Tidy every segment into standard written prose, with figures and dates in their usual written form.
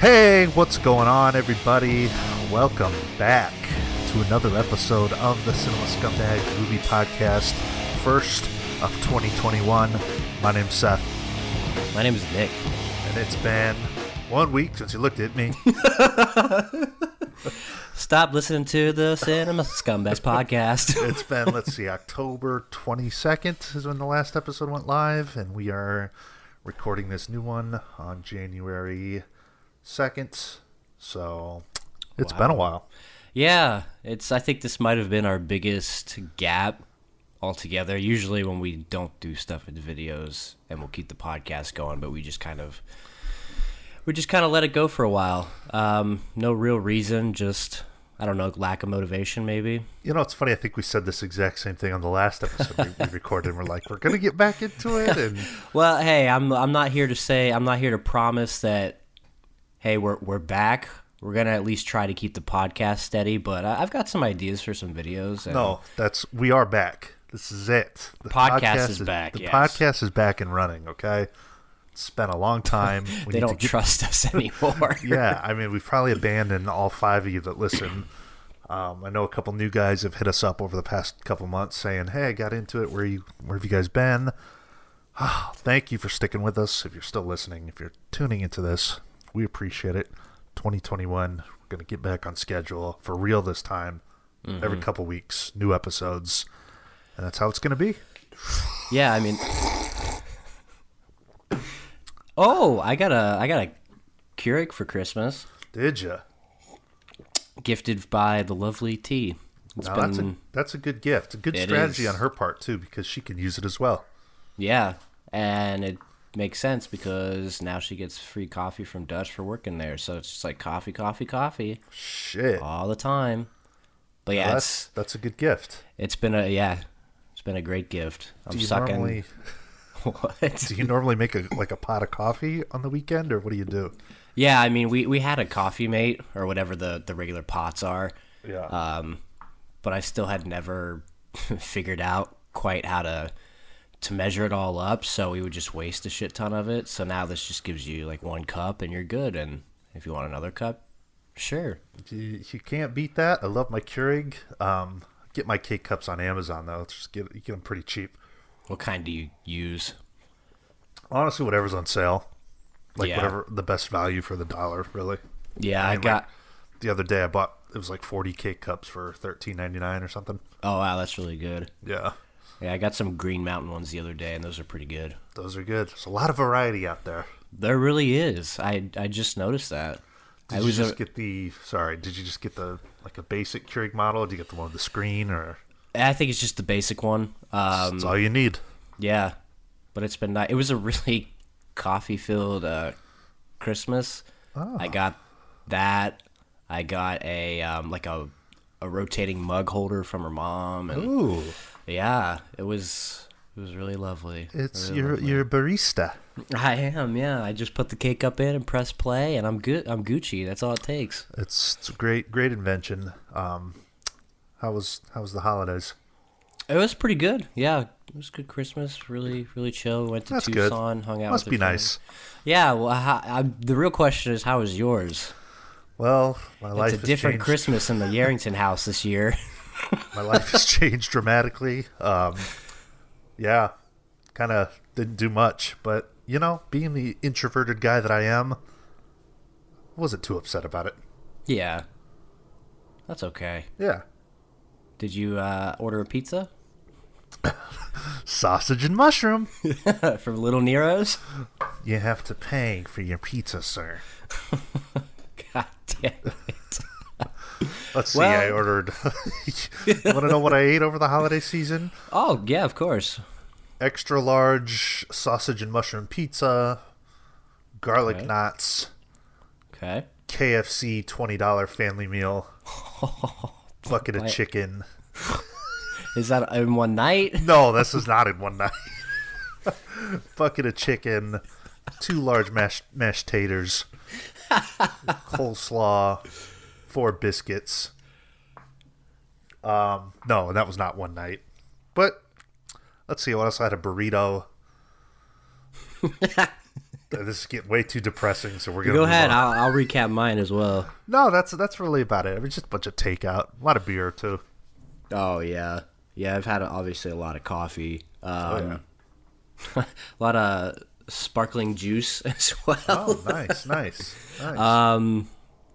Hey, what's going on, everybody? Welcome back to another episode of the Cinema Scumbag Movie Podcast, first of 2021. My name's Seth. My name is Nick. And it's been 1 week since you looked at me. Stop listening to the Cinema Scumbags Podcast. It's been, let's see, October 22nd is when the last episode went live, and we are recording this new one on January 2nd, so it's been a while. Yeah, I think this might have been our biggest gap altogether. Usually when we don't do stuff in the videos, and we'll keep the podcast going, but we just kind of let it go for a while. No real reason, just, I don't know, lack of motivation maybe. You know, it's funny. I think we said this exact same thing on the last episode we recorded. And we're like, we're going to get back into it. And well, hey, I'm not here to promise that, hey, we're back. We're going to at least try to keep the podcast steady, but I've got some ideas for some videos. And no, we are back. This is it. The podcast is back. The podcast is back and running, okay? It's been a long time. We they don't trust us anymore. Yeah, I mean, we've probably abandoned all five of you that listen. I know a couple new guys have hit us up over the past couple months saying, hey, I got into it. Where have you guys been? Oh, thank you for sticking with us. If you're still listening, if you're tuning into this, we appreciate it. 2021, we're going to get back on schedule for real this time. Mm-hmm. Every couple weeks, new episodes. And that's how it's going to be. Yeah, I mean... Oh, I got a Keurig for Christmas. Did you? Gifted by the lovely T. That's a good gift. A good strategy on her part too, because she can use it as well. Yeah, and it makes sense because now she gets free coffee from Dutch for working there, so it's just like coffee, coffee, coffee. Shit, all the time. But yeah, that's a good gift. It's been a great gift. I'm sucking. Normally... What? Do you normally make a pot of coffee on the weekend, or what do you do? Yeah, I mean, we had a coffee mate, or whatever the regular pots are. Yeah. But I still had never figured out quite how to measure it all up, so we would just waste a shit ton of it. So now this just gives you like one cup, and you're good. And if you want another cup, sure. You can't beat that. I love my Keurig. Get my K-Cups on Amazon, though. You get them pretty cheap. What kind do you use? Honestly, whatever's on sale. Like, yeah. Whatever, the best value for the dollar, really. Yeah, I got... Like, the other day I bought, it was like 40 cake cups for $13.99 or something. Oh, wow, that's really good. Yeah. Yeah, I got some Green Mountain ones the other day, and those are pretty good. Those are good. There's a lot of variety out there. There really is. I just noticed that. Did you just get the, like, a basic Keurig model? Or did you get the one with the screen, or... I think it's just the basic one. That's all you need. Yeah, but it's been nice. It was a really coffee-filled Christmas. Oh. I got that. I got a rotating mug holder from her mom. And ooh. Yeah, it was really lovely. It's really your barista. I am. Yeah, I just put the cake up in and press play, and I'm good. I'm Gucci. That's all it takes. It's a great invention. How was the holidays? It was pretty good. Yeah, it was good Christmas. Really, really chill. Went to Tucson, hung out. Must be nice. Yeah. Well, the real question is, how was yours? Well, my life has changed. It's a different Christmas in the Yarrington house this year. My life has changed dramatically. Yeah, kind of didn't do much, but you know, being the introverted guy that I am, I wasn't too upset about it. Yeah, that's okay. Yeah. Did you order a pizza? Sausage and mushroom. From Little Nero's? You have to pay for your pizza, sir. God damn it. Let's see, I ordered... You want to know what I ate over the holiday season? Oh, yeah, of course. Extra large sausage and mushroom pizza, garlic knots, okay. KFC $20 family meal. Bucket of chicken. Is that in one night? No, this is not in one night. Bucket of chicken, 2 large mashed taters, coleslaw, 4 biscuits. No, that was not one night. But let's see, what else? I had a burrito. This is getting way too depressing, so we're going to go ahead. I'll recap mine as well. No, that's really about it. I mean, just a bunch of takeout, a lot of beer too. Oh yeah, yeah. I've had obviously a lot of coffee, a lot of sparkling juice as well. Oh, nice.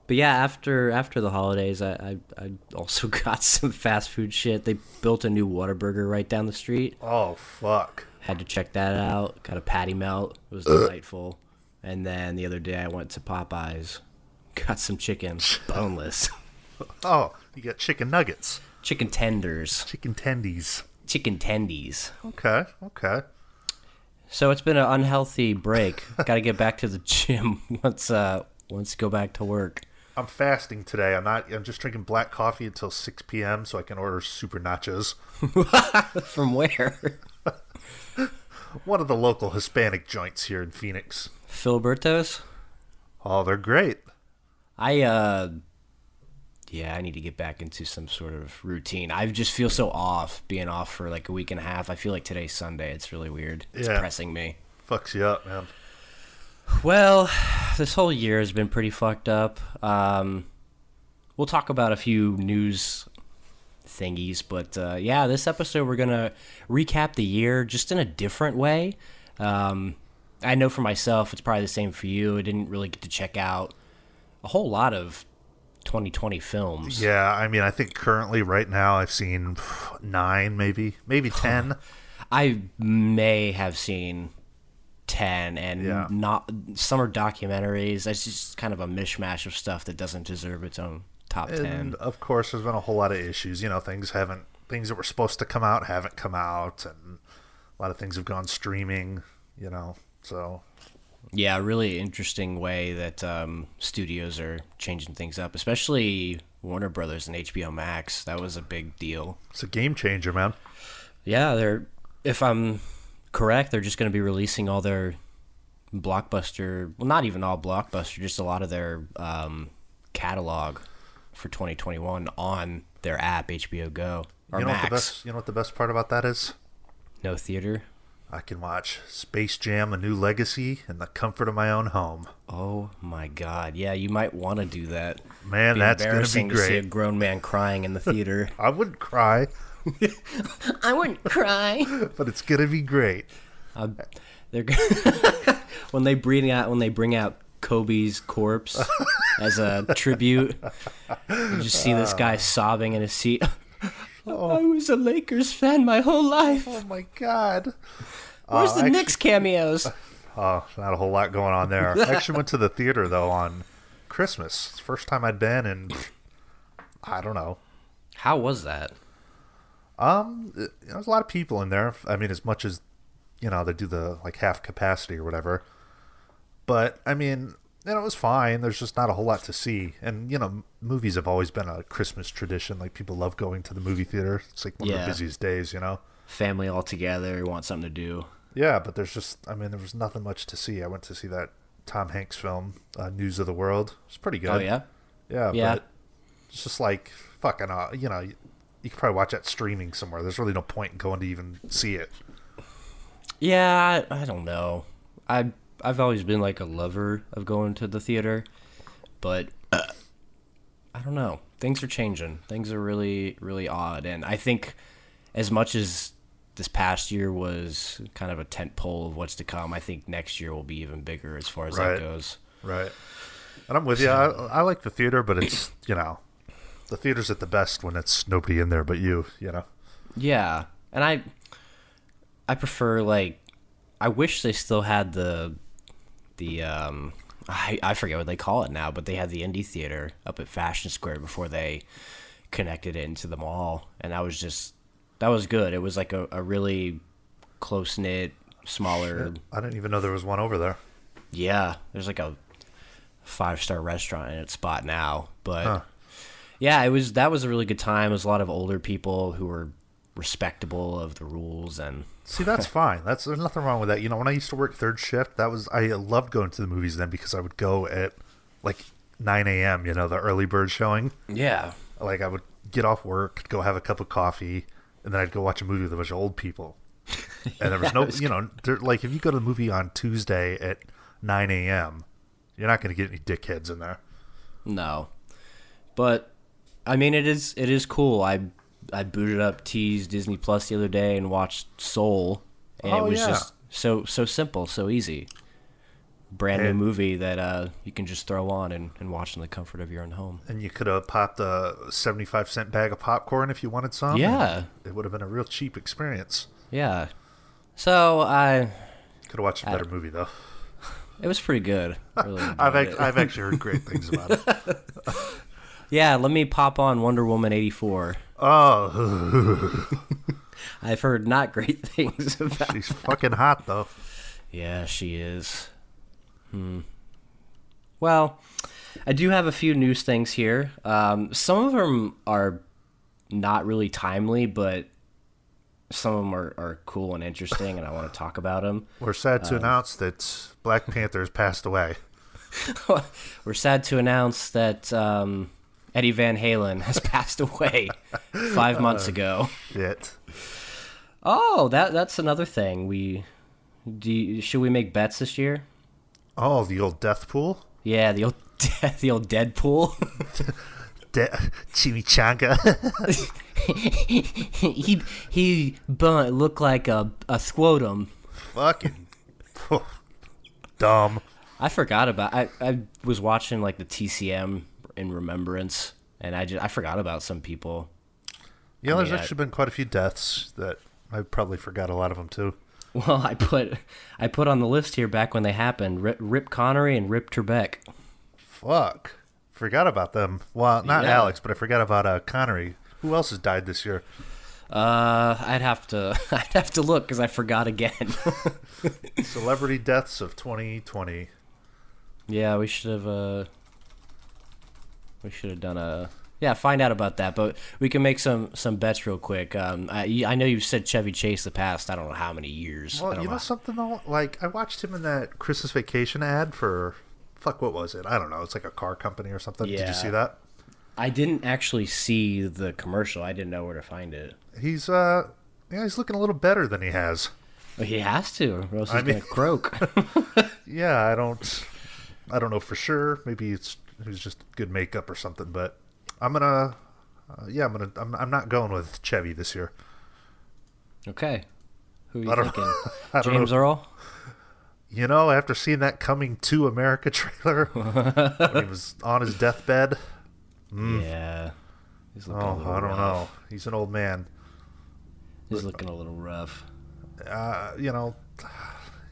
But yeah, after the holidays, I also got some fast food shit. They built a new Whataburger right down the street. Oh fuck. Had to check that out. Got a patty melt. It was delightful. And then the other day I went to Popeyes. Got some chicken. Boneless. Oh, you got chicken nuggets. Chicken tenders. Chicken tendies. Chicken tendies. Okay, okay. So it's been an unhealthy break. Got to get back to the gym once go back to work. I'm fasting today. I'm just drinking black coffee until 6 p.m. so I can order super nachos. From where? One of the local Hispanic joints here in Phoenix. Filiberto's? Oh, they're great. I need to get back into some sort of routine. I just feel so off being off for like a week and a half. I feel like today's Sunday. It's really weird. It's pressing me. Fucks you up, man. Well, this whole year has been pretty fucked up. We'll talk about a few news thingies, but this episode we're gonna recap the year just in a different way. I know for myself it's probably the same for you. I didn't really get to check out a whole lot of 2020 films. Yeah, I mean, I think currently right now I've seen 9, maybe 10. I may have seen 10 and not some are documentaries. That's just kind of a mishmash of stuff that doesn't deserve its own top 10. And of course there's been a whole lot of issues, things that were supposed to come out haven't come out, and a lot of things have gone streaming, so yeah, a really interesting way that studios are changing things up, especially Warner Brothers and HBO Max. That was a big deal. It's a game changer, man. Yeah, they're, if I'm correct, they're just going to be releasing all their blockbuster, well, not even all blockbuster, just a lot of their catalog for 2021 on their app, HBO Go or Max. You know what the best part about that is? No theater. I can watch Space Jam: A New Legacy in the comfort of my own home. Oh my God! Yeah, you might want to do that. Man, that's gonna be great. To see a grown man crying in the theater. I wouldn't cry. I wouldn't cry. But it's gonna be great. They're when they bring out Kobe's corpse as a tribute. You just see this guy sobbing in his seat. I was a Lakers fan my whole life. Oh my God. Where's the Knicks cameos? Oh, not a whole lot going on there. I actually went to the theater though on Christmas. It's the first time I'd been in, I don't know. How was that? There's a lot of people in there. I mean, as much as they do the like half capacity or whatever. But, I mean, it was fine. There's just not a whole lot to see. And, movies have always been a Christmas tradition. Like, people love going to the movie theater. It's like one of the busiest days, Family all together, want something to do. Yeah, but there's just, there was nothing much to see. I went to see that Tom Hanks film, News of the World. It's pretty good. Oh, yeah? Yeah. But it's just like, fucking, you could probably watch that streaming somewhere. There's really no point in going to even see it. Yeah, I don't know. I've always been like a lover of going to the theater, but I don't know. Things are changing. Things are really, really odd. And I think as much as this past year was kind of a tentpole of what's to come, I think next year will be even bigger as far as that goes. Right. And I'm with you. I like the theater, but it's, the theater's at the best when it's nobody in there but you, Yeah. And I prefer, like, I wish they still had the I forget what they call it now, but they had the indie theater up at Fashion Square before they connected it into the mall, and that was good. It was like a really close knit, smaller. Shit. I didn't even know there was one over there. Yeah, there's like a 5-star restaurant in its spot now, but yeah, that was a really good time. It was a lot of older people who were respectable of the rules and. See, that's fine. There's nothing wrong with that. When I used to work third shift, I loved going to the movies then because I would go at like 9 a.m., the early bird showing. Yeah. Like I would get off work, go have a cup of coffee, and then I'd go watch a movie with a bunch of old people. And there was no, like if you go to the movie on Tuesday at 9 a.m. You're not going to get any dickheads in there. No. But, I mean, it is cool. I booted up T's Disney Plus the other day and watched Soul. And it was just so simple, so easy. Brand new movie that you can just throw on and watch in the comfort of your own home. And you could have popped a 75-cent bag of popcorn if you wanted some. Yeah. It would have been a real cheap experience. Yeah. So I... Could have watched a better movie, though. It was pretty good. Really I've actually heard great things about it. Yeah, let me pop on Wonder Woman 1984. Oh. I've heard not great things about She's fucking hot, though. Yeah, she is. Well, I do have a few news things here. Some of them are not really timely, but some of them are cool and interesting, and I want to talk about them. We're sad to announce that Black Panther has passed away. We're sad to announce that Eddie Van Halen has passed away 5 months ago. Shit. Oh, that's another thing. Should we make bets this year? Oh, the old death pool? Yeah, the old dead pool. Chimichanga. he looked like a squotum. Fucking dumb. I forgot about. I was watching like the TCM in remembrance, and I forgot about some people. Yeah, there's actually been quite a few deaths that I probably forgot a lot of them too. Well, I put on the list here back when they happened. Rip Connery and Rip Torbeck. Fuck. Forgot about them. Well, not Alex, but I forgot about Connery. Who else has died this year? I'd have to look because I forgot again. Celebrity deaths of 2020. Yeah, we should have. We should have done a. Yeah, find out about that, but we can make some bets real quick. I know you've said Chevy Chase the past, I don't know how many years. Well, you know something, though? Like, I watched him in that Christmas Vacation ad for, fuck, what was it? I don't know. It's like a car company or something. Yeah. Did you see that? I didn't actually see the commercial. I didn't know where to find it. He's he's looking a little better than he has. Well, he has to, or else he's going to croak. Yeah, I don't know for sure. Maybe it was just good makeup or something, but... I'm not going with Chevy this year. Okay. Who are you thinking? James Earl? You know, after seeing that Coming to America trailer when he was on his deathbed. Yeah. He's looking a little rough. I don't know. He's an old man. He's looking a little rough. You know.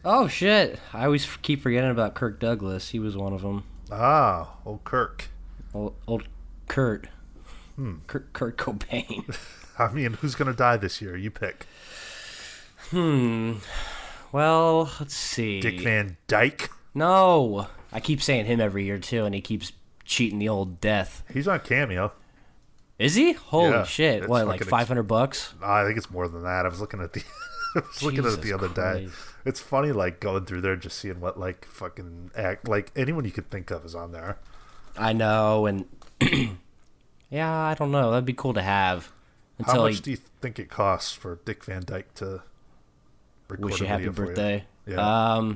Oh, shit. I always keep forgetting about Kirk Douglas. He was one of them. Ah, old Kirk. Old Kurt. Kurt Cobain. I mean, who's going to die this year? You pick. Well, let's see. Dick Van Dyke? No. I keep saying him every year, too, and he keeps cheating the old death. He's on Cameo. Is he? Holy shit. What, like $500? I think it's more than that. I was looking at the other day. It's funny, like, going through there and just seeing what, like, fucking act. Like, anyone you could think of is on there. I know, and... Yeah, I don't know. That'd be cool to have. How much do you think it costs for Dick Van Dyke to record a video happy birthday? For you? Yeah.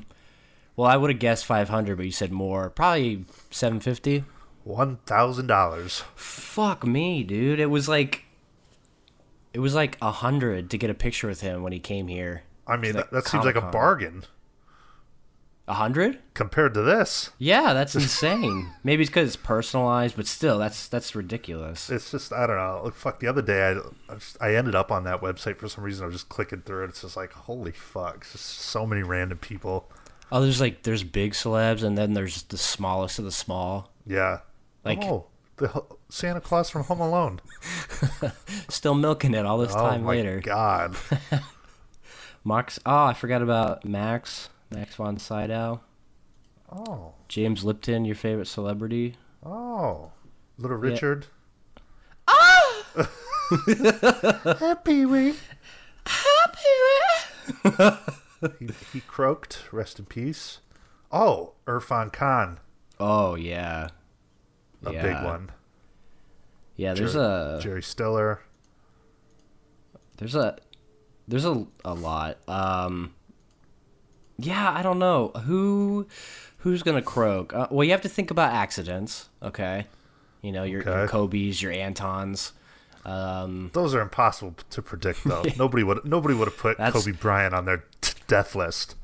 Well, I would have guessed $500, but you said more. Probably $750. $1,000. Fuck me, dude. It was like $100 to get a picture with him when he came here. I mean, that seems like a bargain. $100 compared to this? Yeah, that's insane. Maybe it's because it's personalized, but still, that's ridiculous. It's just, I don't know. Fuck, the other day I ended up on that website for some reason. I was just clicking through it. It's just like, holy fuck, it's just so many random people. Oh, there's big celebs, and then there's the smallest of the small. Yeah, like the Santa Claus from Home Alone. Still milking it all this time later. Oh my god. Max. Oh, I forgot about Max. Max von Sydow. Oh. James Lipton, your favorite celebrity. Oh. Little Richard. Yeah. Oh! Happy Wee. Happy Wee. he croaked. Rest in peace. Oh, Irfan Khan. Oh, yeah. A big one. Yeah, there's Jerry Stiller. There's a lot. Yeah, I don't know. Who's going to croak? Well, you have to think about accidents, okay? You know, your Kobe's, your Antons. Those are impossible to predict, though. Nobody would have put Kobe Bryant on their death list.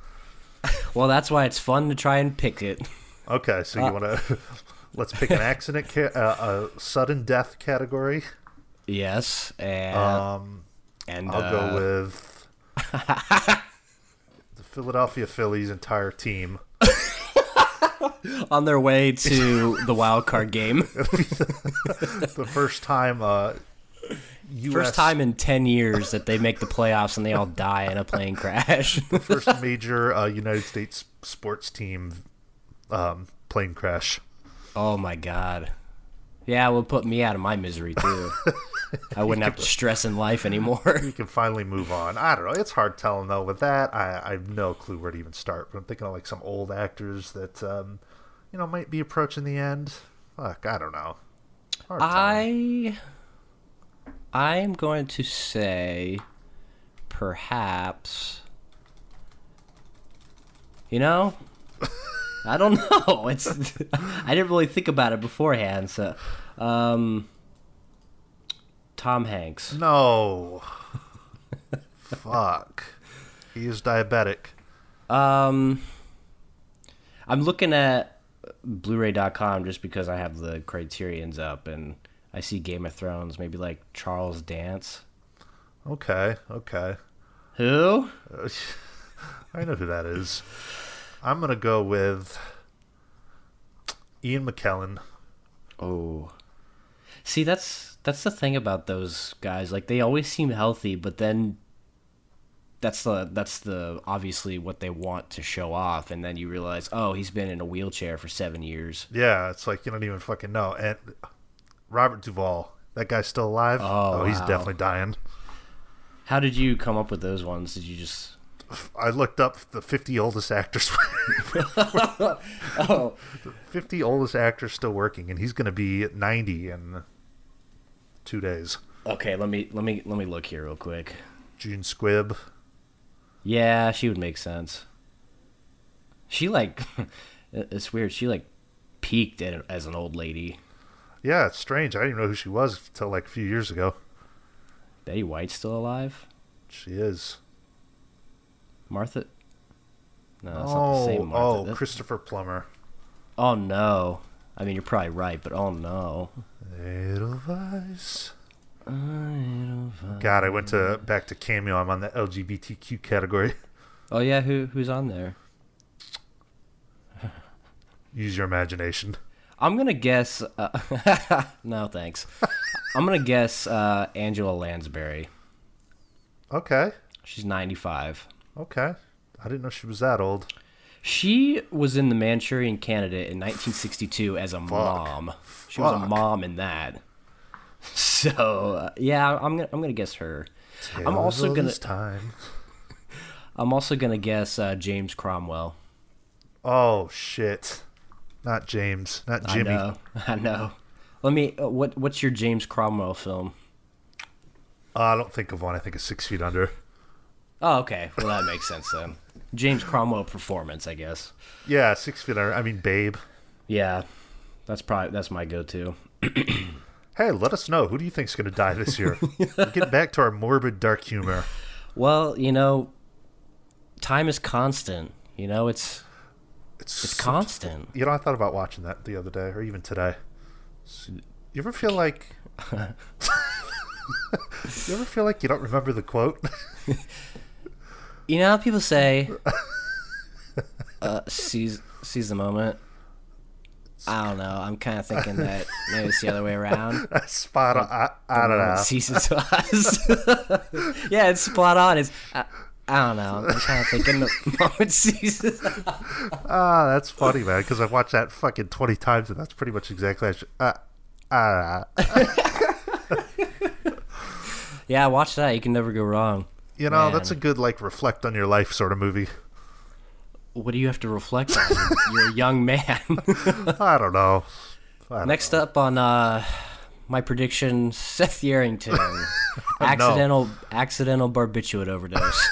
Well, that's why it's fun to try and pick it. Okay, so you want to... Let's pick an accident, a sudden death category. Yes, and I'll go with the Philadelphia Phillies entire team on their way to the wild card game. The first time, first time in 10 years that they make the playoffs and they all die in a plane crash. The first major United States sports team plane crash. Oh my God. Yeah, it would put me out of my misery too. I wouldn't have to stress in life anymore. You can finally move on. I don't know. It's hard telling though with that. I have no clue where to even start. But I'm thinking of like some old actors that you know, might be approaching the end. Fuck, I don't know. Hard telling. I'm going to say perhaps, you know, I don't know. I didn't really think about it beforehand. So, Tom Hanks. No. Fuck. He is diabetic. I'm looking at Blu-ray.com just because I have the criterions up, and I see Game of Thrones. Maybe like Charles Dance. Okay. Okay. Who? I know who that is. I'm going to go with Ian McKellen. Oh. See, that's the thing about those guys. Like, they always seem healthy, but then that's obviously what they want to show off, and then you realize, oh, he's been in a wheelchair for 7 years. Yeah, it's like you don't even fucking know. And Robert Duvall, that guy's still alive? Oh, he's definitely dying. How did you come up with those ones? Did you just... I looked up the 50 oldest actors. Oh. 50 oldest actors still working, and he's going to be 90 in 2 days. Okay, let me look here real quick. June Squibb. Yeah, she would make sense. She like it's weird. She like peaked as an old lady. Yeah, it's strange. I didn't know who she was until like a few years ago. Betty White's still alive? She is. Martha? No, that's not the same Martha. Oh, that's... Christopher Plummer. Oh, no. I mean, you're probably right, but oh, no. Edelweiss. God, I went back to Cameo. I'm on the LGBTQ category. Oh, yeah? Who's on there? Use your imagination. I'm going to guess... no, thanks. I'm going to guess Angela Lansbury. Okay. She's 95. Okay. I didn't know she was that old. She was in The Manchurian Candidate in 1962 as a mom. She was a mom in that. So, yeah, I'm going to guess her. I'm also going to guess James Cromwell. Oh shit. Not James, not Jimmy. I know. Let me what's your James Cromwell film? I don't think of one. I think of 6 Feet Under. Oh, okay. Well, that makes sense then. James Cromwell performance, I guess. Yeah, 6 feet under. I mean, Babe. Yeah, that's my go-to. Hey, let us know. Who do you think's going to die this year? Get back to our morbid, dark humor. Well, you know, time is constant. You know, it's constant. You know, I thought about watching that the other day, or even today. You ever feel like? You ever feel like you don't remember the quote? You know how people say, seize the moment? I don't know. I'm kind of thinking that maybe it's the other way around. That's spot on. I don't know. Seizes us. Yeah, it's spot on. It's, I don't know. I'm kind of thinking the moment seizes us. Oh, that's funny, man, because I've watched that fucking 20 times, and that's pretty much exactly I don't know. Yeah, watch that. You can never go wrong. You know, man. That's a good, like, reflect on your life sort of movie. What do you have to reflect on? You're a young man. I don't know. Next up on my prediction, Seth Yerington. Accidental barbiturate overdose.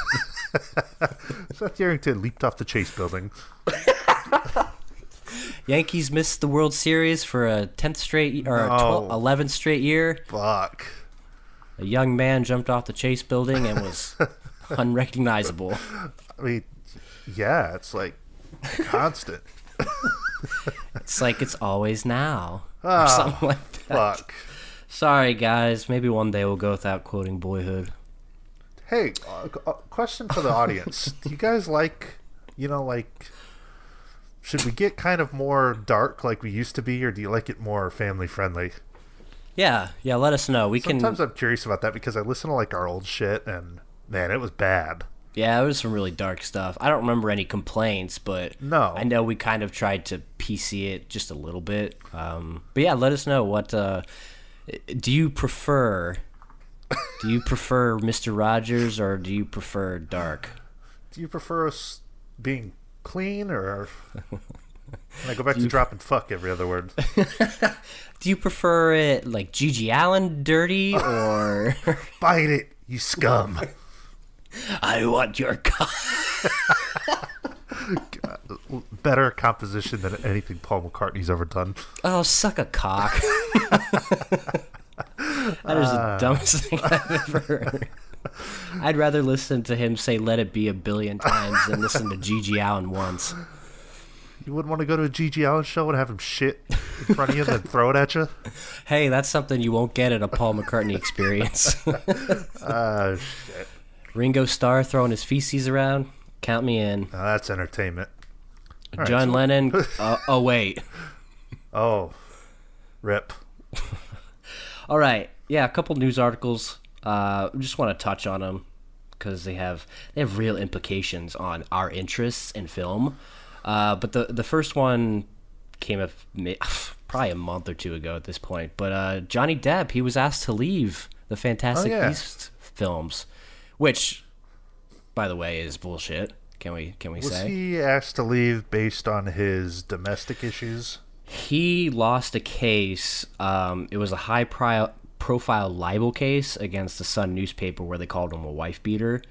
Seth Yarrington leaped off the Chase building. Yankees missed the World Series for a 10th straight or 11th straight year. Fuck. A young man jumped off the Chase building and was unrecognizable. I mean, yeah, it's like constant. It's like it's always now. Oh, or something like that. Fuck. Sorry, guys. Maybe one day we'll go without quoting Boyhood. Hey, question for the audience. Do you guys like, you know, like, should we get kind of more dark like we used to be, or do you like it more family friendly? Yeah, yeah, let us know. We can. Sometimes I'm curious about that because I listen to like our old shit and, man, it was bad. Yeah, it was some really dark stuff. I don't remember any complaints, but no. I know we kind of tried to PC it just a little bit. But yeah, let us know what do you prefer? Do you prefer Mr. Rogers or do you prefer dark? Do you prefer us being clean or can I go back to dropping fuck every other word? Do you prefer it like Gigi Allen dirty or bite it, you scum. I want your God, better composition than anything Paul McCartney's ever done. Oh, suck a cock. That is the dumbest thing I've ever heard. I'd rather listen to him say "Let It Be" 1 billion times than listen to Gigi Allen once. You wouldn't want to go to a Gigi Allen show and have him shit in front of you and then throw it at you? Hey, that's something you won't get at a Paul McCartney experience. Shit. Ringo Starr throwing his feces around? Count me in. Now that's entertainment. All John Lennon? Oh, wait. Oh. Rip. All right. Yeah, a couple news articles. Just want to touch on them because they have real implications on our interests in film. But the first one came up probably a month or two ago at this point. But Johnny Depp, he was asked to leave the Fantastic Beasts films. Which, by the way, is bullshit. Can we say? Was he asked to leave based on his domestic issues? He lost a case. It was a high-profile libel case against the Sun newspaper where they called him a wife beater.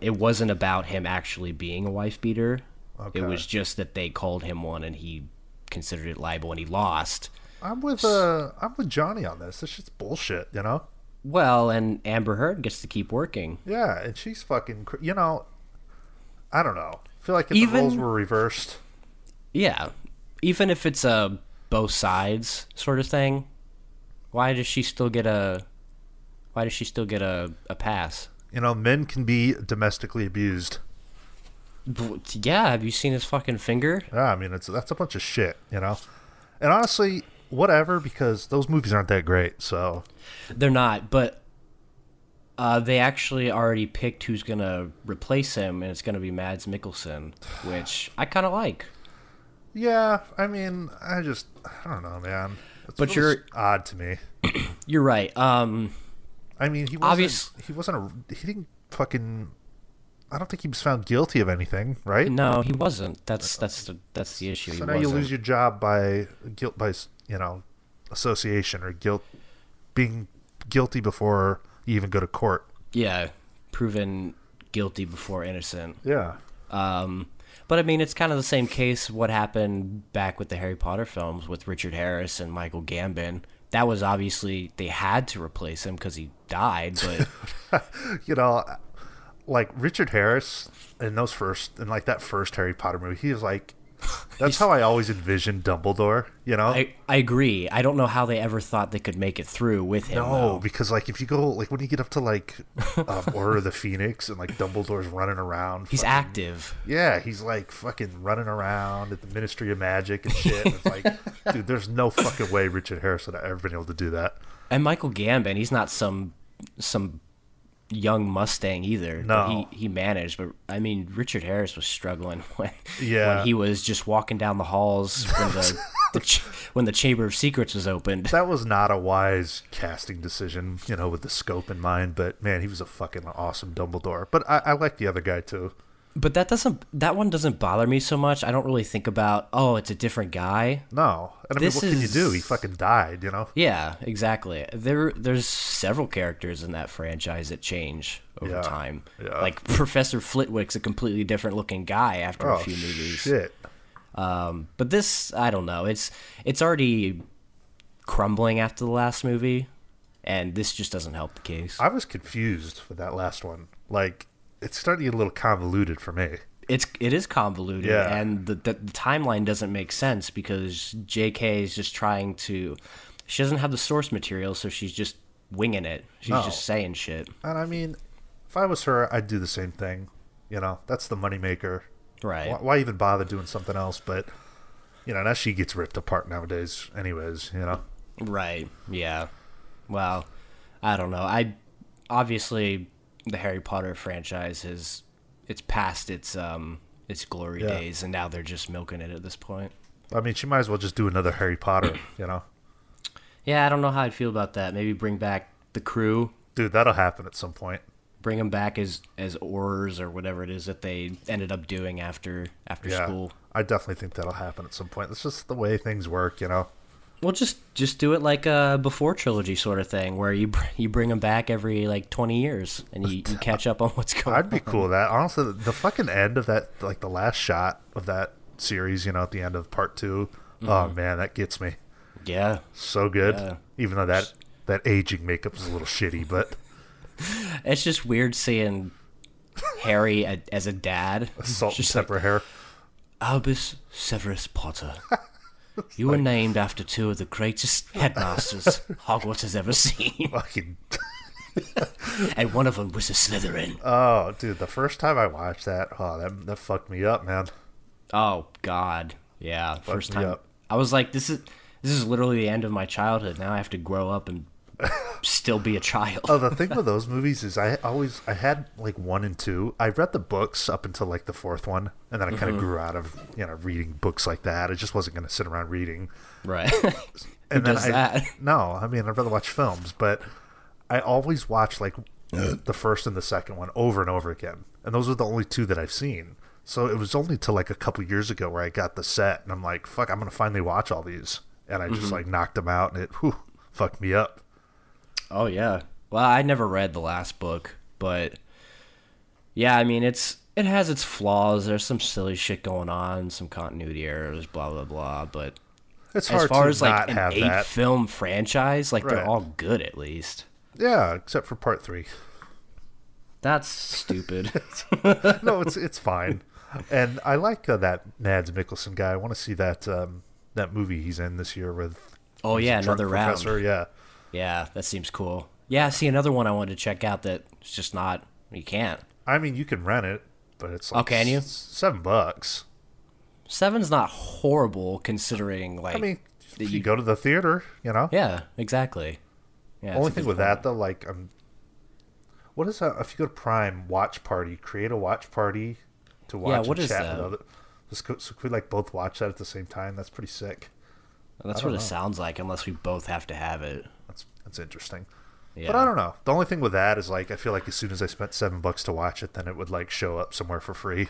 It wasn't about him actually being a wife beater. Okay. It was just that they called him one, and he considered it libel, and he lost. I'm with Johnny on this. This shit's bullshit, you know. Well, and Amber Heard gets to keep working. Yeah, and she's fucking, you know, I don't know. I feel like if the roles were reversed. Yeah. Even if it's a both sides sort of thing, why does she still get a pass? You know, men can be domestically abused. Yeah, have you seen his fucking finger? Yeah, I mean, that's a bunch of shit, you know. And honestly, whatever, because those movies aren't that great, so they're not. But they actually already picked who's gonna replace him, and it's gonna be Mads Mikkelsen, which I kind of like. Yeah, I mean, I don't know, man. It's but really you're odd to me. You're right. I mean, he didn't fucking. I don't think he was found guilty of anything, right? No, he wasn't. That's the issue. So now you lose your job by guilt by, you know, association or being guilty before you even go to court. Yeah, proven guilty before innocent. Yeah. But I mean, it's kind of the same case what happened back with the Harry Potter films with Richard Harris and Michael Gambon. That was obviously they had to replace him because he died, but you know. Like Richard Harris in those that first Harry Potter movie, he was like, that's how I always envisioned Dumbledore, you know? I agree. I don't know how they ever thought they could make it through with him. No, though. Because like if you go like when you get up to like Order of the Phoenix and like Dumbledore's running around. He's fucking active. Yeah, he's like fucking running around at the Ministry of Magic and shit. And it's like, dude, there's no fucking way Richard Harris would have ever been able to do that. And Michael Gambon, he's not some young Mustang either. No, he managed, but I mean Richard Harris was struggling when he was just walking down the halls when the Chamber of Secrets was opened. That was not a wise casting decision, you know, with the scope in mind, but man, he was a fucking awesome Dumbledore. But I like the other guy too, but that one doesn't bother me so much. I don't really think about, oh, it's a different guy. No, and I mean, what can you do? He fucking died, you know? Yeah, exactly. There's several characters in that franchise that change over time. Yeah. Like Professor Flitwick's a completely different looking guy after a few movies. Shit. But this, I don't know. It's already crumbling after the last movie, and this just doesn't help the case. I was confused with that last one. Like, it's starting to get a little convoluted for me. It is convoluted, and the timeline doesn't make sense because JK is just trying to. She doesn't have the source material, so she's just winging it. She's just saying shit. And I mean, if I was her, I'd do the same thing. You know, that's the moneymaker. Right. Why even bother doing something else? But, you know, now she gets ripped apart nowadays anyways, you know? Right, yeah. Well, I don't know. Obviously, the Harry Potter franchise has... It's past its glory days, and now they're just milking it at this point. I mean, she might as well just do another Harry Potter, you know? Yeah, I don't know how I'd feel about that. Maybe bring back the crew. Dude, that'll happen at some point. Bring them back as orrs or whatever it is that they ended up doing after school. I definitely think that'll happen at some point. That's just the way things work, you know. Well, just do it like a Before trilogy sort of thing, where you bring them back every like 20 years and you catch up on what's going on. I'd be cool with that. Honestly, the fucking end of that, like the last shot of that series, you know, at the end of part 2. Mm-hmm. Oh man, that gets me. Yeah, so good. Yeah. Even though that aging makeup is a little shitty, but. It's just weird seeing Harry as a dad. Salt and pepper like, hair. Albus Severus Potter. You were named after two of the greatest headmasters Hogwarts has ever seen. Fucking. And one of them was a Slytherin. Oh, dude, the first time I watched that, that fucked me up, man. Oh, God. Yeah, first time. Up. I was like, this is literally the end of my childhood. Now I have to grow up and... still be a child. Oh, the thing with those movies is I had like 1 and 2. I read the books up until like the 4th one, and then I kind of grew out of, you know, reading books like that. I just wasn't going to sit around reading. Right. And then no, I mean, I'd rather watch films, but I always watch like the 1st and the 2nd one over and over again, and those are the only 2 that I've seen. So it was only till like a couple years ago where I got the set, and I'm like, fuck, I'm going to finally watch all these, and I just like knocked them out, and it fucked me up. Oh, yeah. Well, I never read the last book, but yeah, I mean, it has its flaws. There's some silly shit going on, some continuity errors, blah, blah, blah, but it's as hard far to as like an 8-film franchise, like they're all good at least. Yeah, except for part 3. That's stupid. No, it's fine. And I like that Mads Mikkelsen guy. I want to see that movie he's in this year with... Oh, yeah, Another Round. Professor, yeah. Yeah, that seems cool. Yeah, see, another one I wanted to check out that it's just not... You can't. I mean, you can rent it, but it's like... Oh, can you? $7. $7's not horrible considering, like... I mean, if you go to the theater, you know? Yeah, exactly. Yeah, only thing with that, though, like... what is that? If you go to Prime, watch party, create a watch party to watch and what is chat that? With other... So could we, like, both watch that at the same time? That's pretty sick. Well, that's what it sounds like, unless we both have to have it. That's interesting. Yeah. But I don't know. The only thing with that is, like, I feel like as soon as I spent $7 to watch it, then it would, like, show up somewhere for free.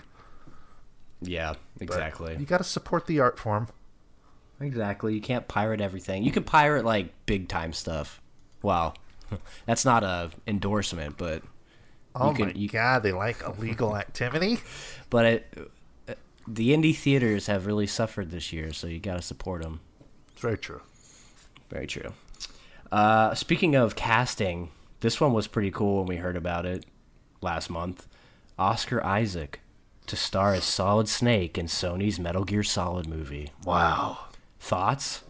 Yeah, exactly. But you got to support the art form. Exactly. You can't pirate everything. You can pirate, like, big-time stuff. Wow. That's not an endorsement, but... Oh, my God. They like illegal activity? But the indie theaters have really suffered this year, so you got to support them. It's very true. Very true. Speaking of casting, this one was pretty cool when we heard about it last month. Oscar Isaac to star as Solid Snake in Sony's Metal Gear Solid movie. Wow. Thoughts?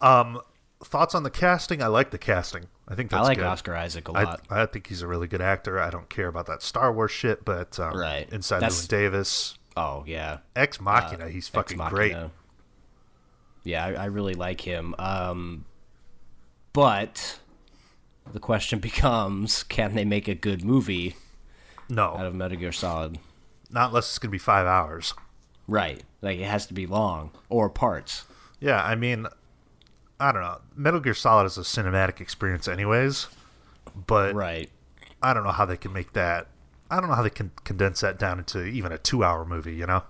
Thoughts on the casting? I like the casting. I think that's good. I like Oscar Isaac a lot. I think he's a really good actor. I don't care about that Star Wars shit, but Inside Llewyn Davis. Oh, yeah. Ex Machina. He's fucking great. Yeah, I really like him. But the question becomes, can they make a good movie out of Metal Gear Solid? Not unless it's going to be 5 hours. Right. Like, it has to be long. Or parts. Yeah, I mean, I don't know. Metal Gear Solid is a cinematic experience anyways. But I don't know how they can make that. I don't know how they can condense that down into even a 2-hour movie, you know?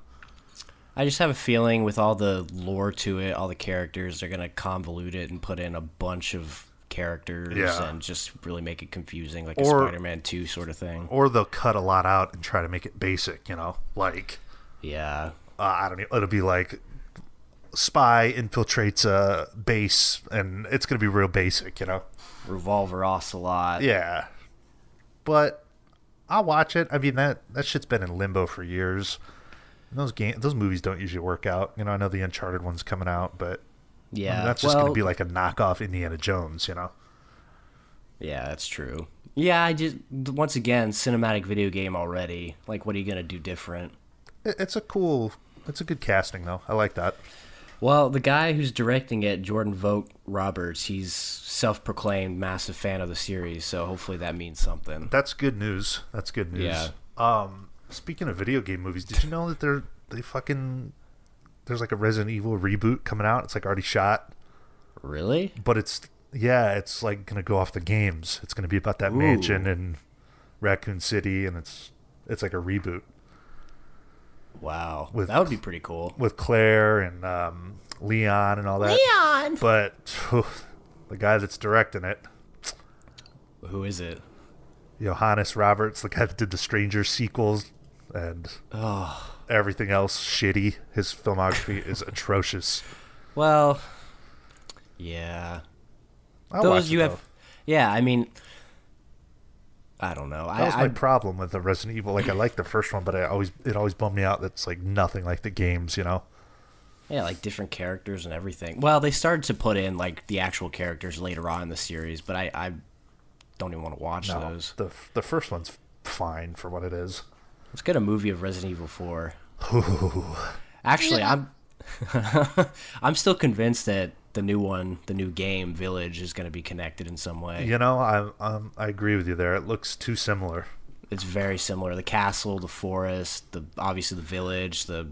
I just have a feeling with all the lore to it, all the characters, they're going to convolute it and put in a bunch of characters and just really make it confusing, like a Spider-Man 2 sort of thing. Or they'll cut a lot out and try to make it basic, you know? Like, I don't know. It'll be like spy infiltrates a base, and it's going to be real basic, you know? Revolver Ocelot. Yeah. But I'll watch it. I mean, that shit's been in limbo for years. Those movies don't usually work out. You know, I know the Uncharted one's coming out, but I mean, that's just going to be like a knockoff Indiana Jones, you know? Yeah, that's true. Yeah, I just, once again, cinematic video game already. Like, what are you going to do different? It's a good casting, though. I like that. Well, the guy who's directing it, Jordan Vogt Roberts, he's self-proclaimed massive fan of the series, so hopefully that means something. That's good news. That's good news. Yeah. Speaking of video game movies, did you know that there's like a Resident Evil reboot coming out? It's like already shot. Really? But it's like gonna go off the games. It's gonna be about that mansion in Raccoon City, and it's like a reboot. Wow, that would be pretty cool. With Claire and Leon and all that. Leon. But the guy that's directing it. Who is it? Johannes Roberts, the guy that did the Stranger sequels. And everything else shitty. His filmography is atrocious. Well, yeah. Yeah, I mean, I don't know. That was my problem with the Resident Evil. Like, I liked the first one, but it always bummed me out that it's like nothing like the games, you know? Yeah, like different characters and everything. Well, they started to put in like the actual characters later on in the series, but I don't even want to watch those. The first one's fine for what it is. Let's get a movie of Resident Evil 4. Ooh. Actually, I'm still convinced that the new game, Village, is going to be connected in some way. You know, I agree with you there. It looks too similar. It's very similar. The castle, the forest, obviously the village, the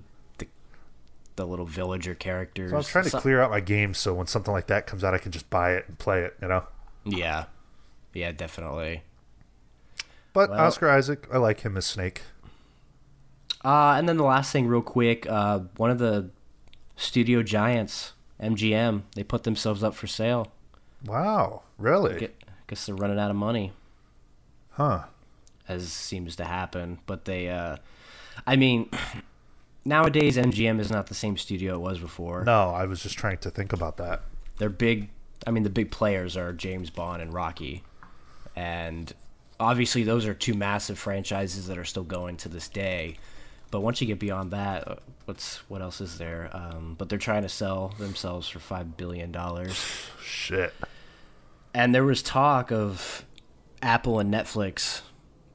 little villager characters. So I'm trying to clear out my game so when something like that comes out, I can just buy it and play it, you know? Yeah. Yeah, definitely. But Oscar Isaac, I like him as Snake. And then the last thing real quick, one of the studio giants, MGM, they put themselves up for sale. Wow, really? I guess they're running out of money. Huh. As seems to happen. But they, I mean, nowadays MGM is not the same studio it was before. No, I was just trying to think about that. They're big. I mean, the big players are James Bond and Rocky. And obviously those are two massive franchises that are still going to this day. But once you get beyond that, what else is there? But they're trying to sell themselves for $5 billion. Shit. And there was talk of Apple and Netflix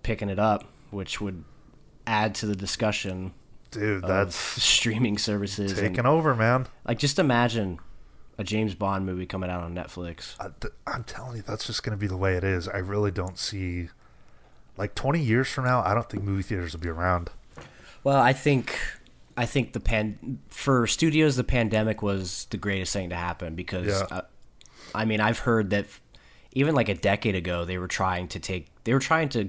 picking it up, which would add to the discussion. Dude, that's streaming services taking over, man. Like, just imagine a James Bond movie coming out on Netflix. I'm telling you, that's just going to be the way it is. I really don't see, like, 20 years from now, I don't think movie theaters will be around. Well, I think for studios, the pandemic was the greatest thing to happen because, I mean, I've heard that even like a decade ago, they were trying to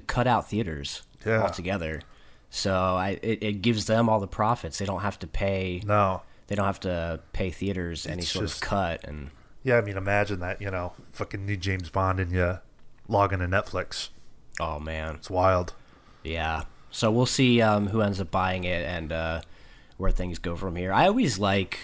cut out theaters altogether. So it gives them all the profits. They don't have to pay. No, they don't have to pay theaters any sort of cut. And yeah, I mean, imagine that, you know, fucking new James Bond and you log into Netflix. Oh man, it's wild. Yeah. So we'll see who ends up buying it and where things go from here. I always like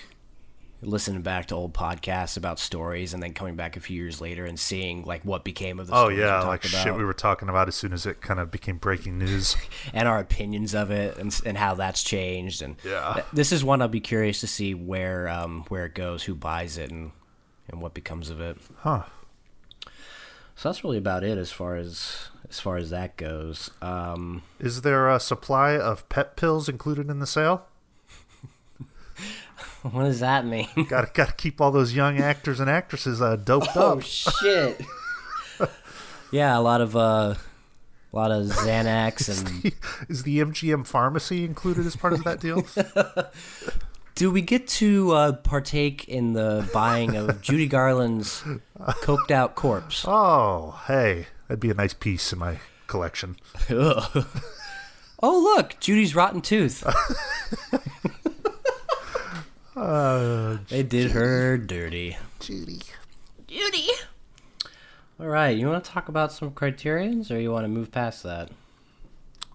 listening back to old podcasts about stories and then coming back a few years later and seeing like what became of the stories. Oh, yeah, like shit we were talking about as soon as it kind of became breaking news. And our opinions of it and how that's changed. And this is one I'll be curious to see where it goes, who buys it, and what becomes of it. Huh. So that's really about it as far as that goes. Is there a supply of pet pills included in the sale? What does that mean? Gotta keep all those young actors and actresses doped up. Oh shit. Yeah, a lot of Xanax and is the MGM pharmacy included as part of that deal? Do we get to partake in the buying of Judy Garland's coked-out corpse? Oh, hey, that'd be a nice piece in my collection. Oh, look, Judy's rotten tooth. They did her dirty. Judy. All right, you want to talk about some Criterions, or you want to move past that?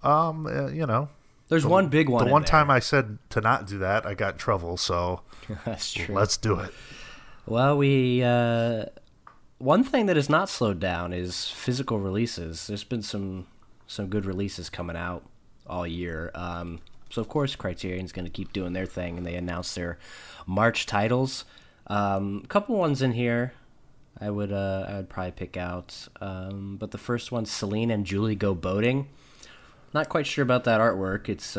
You know, there's one big one. The one time I said to not do that, I got in trouble. So that's true. Let's do it. Well, we one thing that has not slowed down is physical releases. There's been some good releases coming out all year. So of course, Criterion's going to keep doing their thing, and they announced their March titles. A couple ones in here. I would probably pick out, but the first one's Celine and Julie Go Boating. Not quite sure about that artwork. It's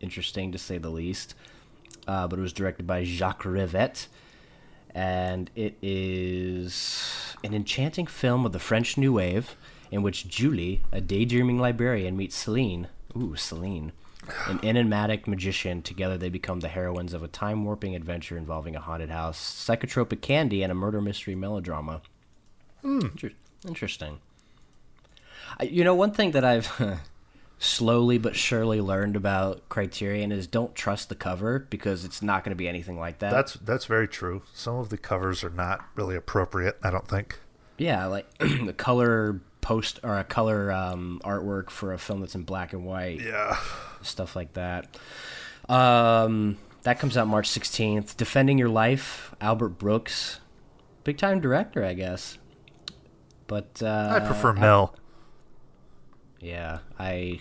interesting to say the least, but it was directed by Jacques Rivette, and it is an enchanting film of the French New Wave in which Julie, a daydreaming librarian, meets Celine. Ooh, Celine. An enigmatic magician. Together they become the heroines of a time-warping adventure involving a haunted house, psychotropic candy, and a murder mystery melodrama. Interesting. You know, one thing that I've slowly but surely learned about Criterion is don't trust the cover, because it's not going to be anything like that. That's very true. Some of the covers are not really appropriate, I don't think. Yeah, like the color post or a color artwork for a film that's in black and white. Yeah. Stuff like that. That comes out March 16th. Defending Your Life, Albert Brooks. Big time director, I guess. But I prefer Mel. Yeah, I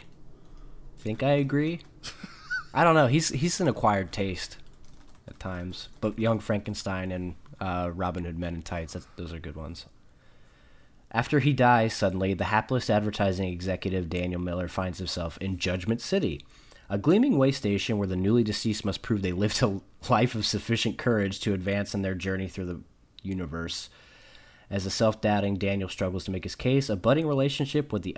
think I agree. I don't know. He's an acquired taste at times. But Young Frankenstein and Robin Hood Men in Tights, those are good ones. After he dies suddenly, the hapless advertising executive Daniel Miller finds himself in Judgment City, a gleaming way station where the newly deceased must prove they lived a life of sufficient courage to advance in their journey through the universe. As a self-doubting Daniel struggles to make his case, a budding relationship with the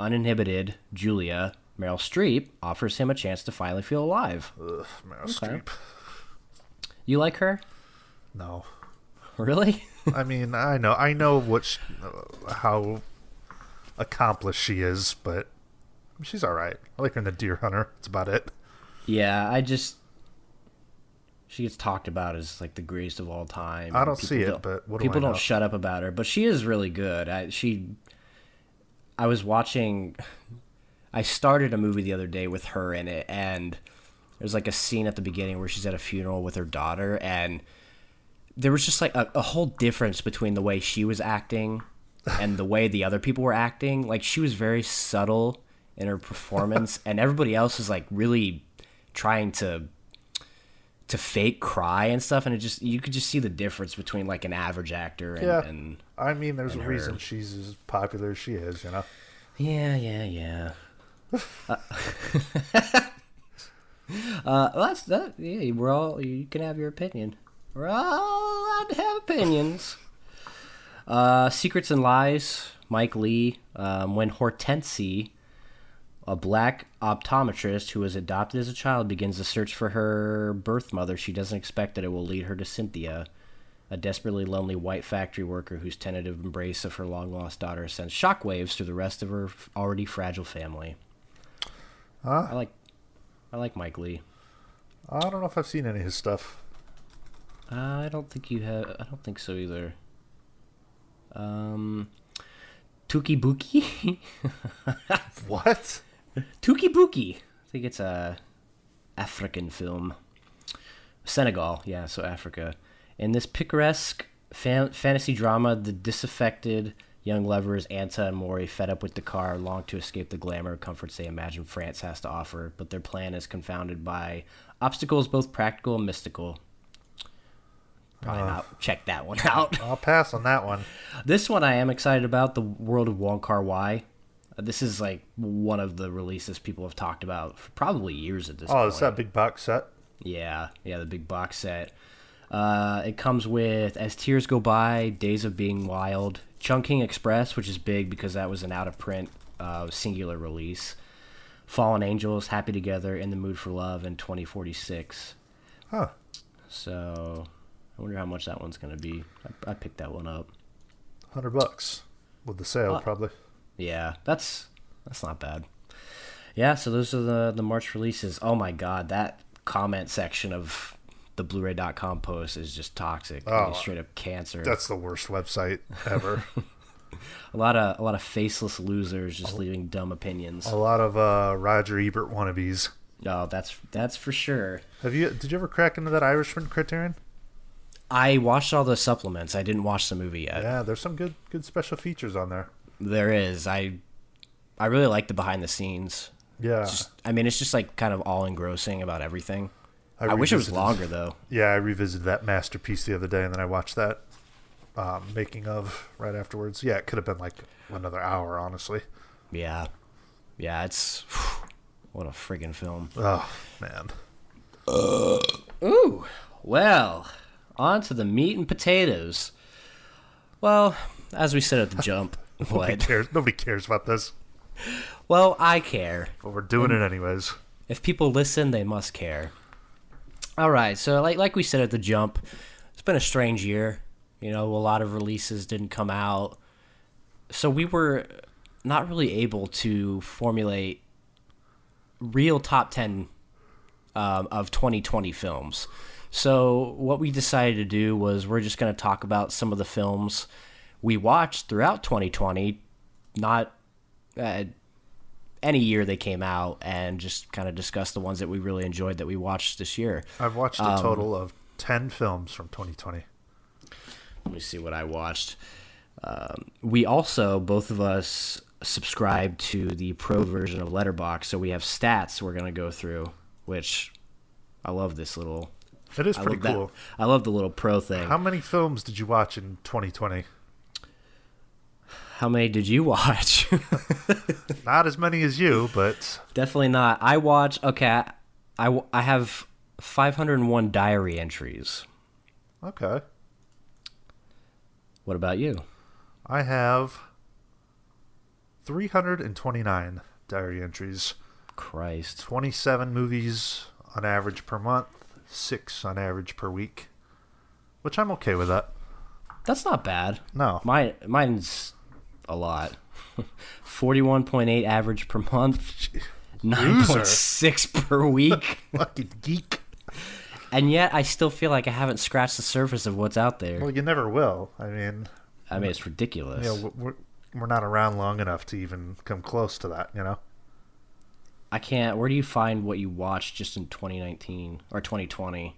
uninhibited Julia, Meryl Streep, offers him a chance to finally feel alive. Ugh, Meryl Streep. You like her? No. Really? I mean, I know how accomplished she is, but she's all right. I like her in The Deer Hunter. That's about it. Yeah, she gets talked about as like the greatest of all time. I don't see it, but what do I know? People don't shut up about her, but she is really good. I was watching. I started a movie the other day with her in it, and there's like a scene at the beginning where she's at a funeral with her daughter, and there was just like a whole difference between the way she was acting and the way the other people were acting. Like, she was very subtle in her performance, and everybody else is like really trying to fake cry and stuff. And you could just see the difference between like an average actor and, yeah. And I mean, there's a reason she's as popular as she is, you know? Yeah. Well, yeah, you can have your opinion. We're all allowed to have opinions. Secrets and Lies, Mike Leigh. When Hortense, a black optometrist who was adopted as a child, begins the search for her birth mother, she doesn't expect that it will lead her to Cynthia, a desperately lonely white factory worker whose tentative embrace of her long-lost daughter sends shockwaves through the rest of her already fragile family. Huh? I like Mike Leigh. I don't know if I've seen any of his stuff. I don't think you have. I don't think so either. Tukibuki. What? Tukibuki. I think it's a African film. Senegal, yeah, so Africa. In this picaresque fantasy drama, the disaffected young lovers Anta and Maury, fed up with the car, long to escape the glamour comforts they imagine France has to offer, but their plan is confounded by obstacles both practical and mystical. Probably not. Check that one out. I'll pass on that one. This one I am excited about, The World of Wong Kar-wai. This is like one of the releases people have talked about for probably years at this point. Oh, it's that big box set? Yeah, the big box set. It comes with As Tears Go By, Days of Being Wild, Chungking Express, which is big because that was an out-of-print singular release, Fallen Angels, Happy Together, In the Mood for Love, and 2046. Huh. So I wonder how much that one's going to be. I picked that one up. $100 with the sale, probably. Yeah, that's not bad. Yeah, so those are the March releases. Oh my God, that comment section of the Blu-ray.com post is just toxic. Oh, straight up cancer. That's the worst website ever. a lot of faceless losers just leaving dumb opinions. A lot of Roger Ebert wannabes. Oh, that's for sure. Did you ever crack into that Irishman Criterion? I watched all the supplements. I didn't watch the movie yet. Yeah, there's some good special features on there. There is. I really like the behind the scenes. Yeah. It's just like kind of all engrossing about everything. I wish it was longer though. Yeah, I revisited that masterpiece the other day, and then I watched that making of right afterwards. Yeah, it could have been like another hour, honestly. Yeah. Yeah, it's what a friggin' film. Oh, man. Ooh. Well, on to the meat and potatoes. Well, as we said at the jump, nobody cares about this. Well, I care. But we're doing it anyways. If people listen, they must care. All right, so like we said at the jump, it's been a strange year. You know, a lot of releases didn't come out. So we were not really able to formulate real top 10 of 2020 films. So what we decided to do was we're just going to talk about some of the films we watched throughout 2020, not any year they came out, and just kind of discuss the ones that we really enjoyed that we watched this year. I've watched a total of 10 films from 2020. Let me see what I watched. We also, both of us, subscribe to the pro version of Letterboxd, so we have stats we're going to go through, which I love this little... It is pretty cool. I love the little pro thing. How many films did you watch in 2020? How many did you watch? Not as many as you, but... Definitely not. I watched... Okay, I have 501 diary entries. Okay. What about you? I have 329 diary entries. Christ. 27 movies on average per month. 6 on average per week, which I'm okay with that. That's not bad. No. Mine's a lot. 41.8 average per month, 9.6 per week. Fucking geek. And yet I still feel like I haven't scratched the surface of what's out there. Well, you never will. I mean, it's ridiculous. You know, we're not around long enough to even come close to that, you know? I can't. Where do you find what you watched just in 2019 or 2020?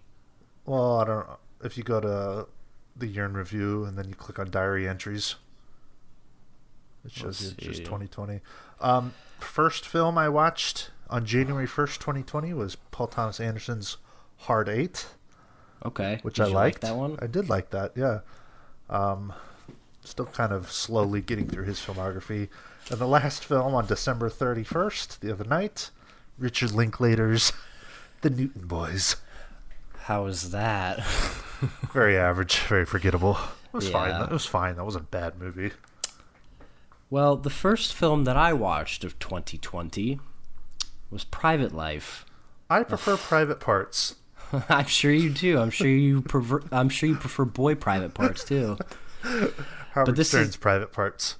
Well, I don't know. If you go to the year in review and then you click on diary entries, it's just 2020. First film I watched on January 1st, 2020 was Paul Thomas Anderson's Hard Eight. Okay. Which I liked. Like that one? I did like that, yeah. Still kind of slowly getting through his filmography. And the last film on December 31st, the other night, Richard Linklater's The Newton Boys. How was that? Very average, very forgettable. It was fine. It was fine. That wasn't a bad movie. Well, the first film that I watched of 2020 was Private Life. I prefer Private Parts. I'm sure you do. I'm sure you prefer boy private parts too. Howard Stern's Private Parts.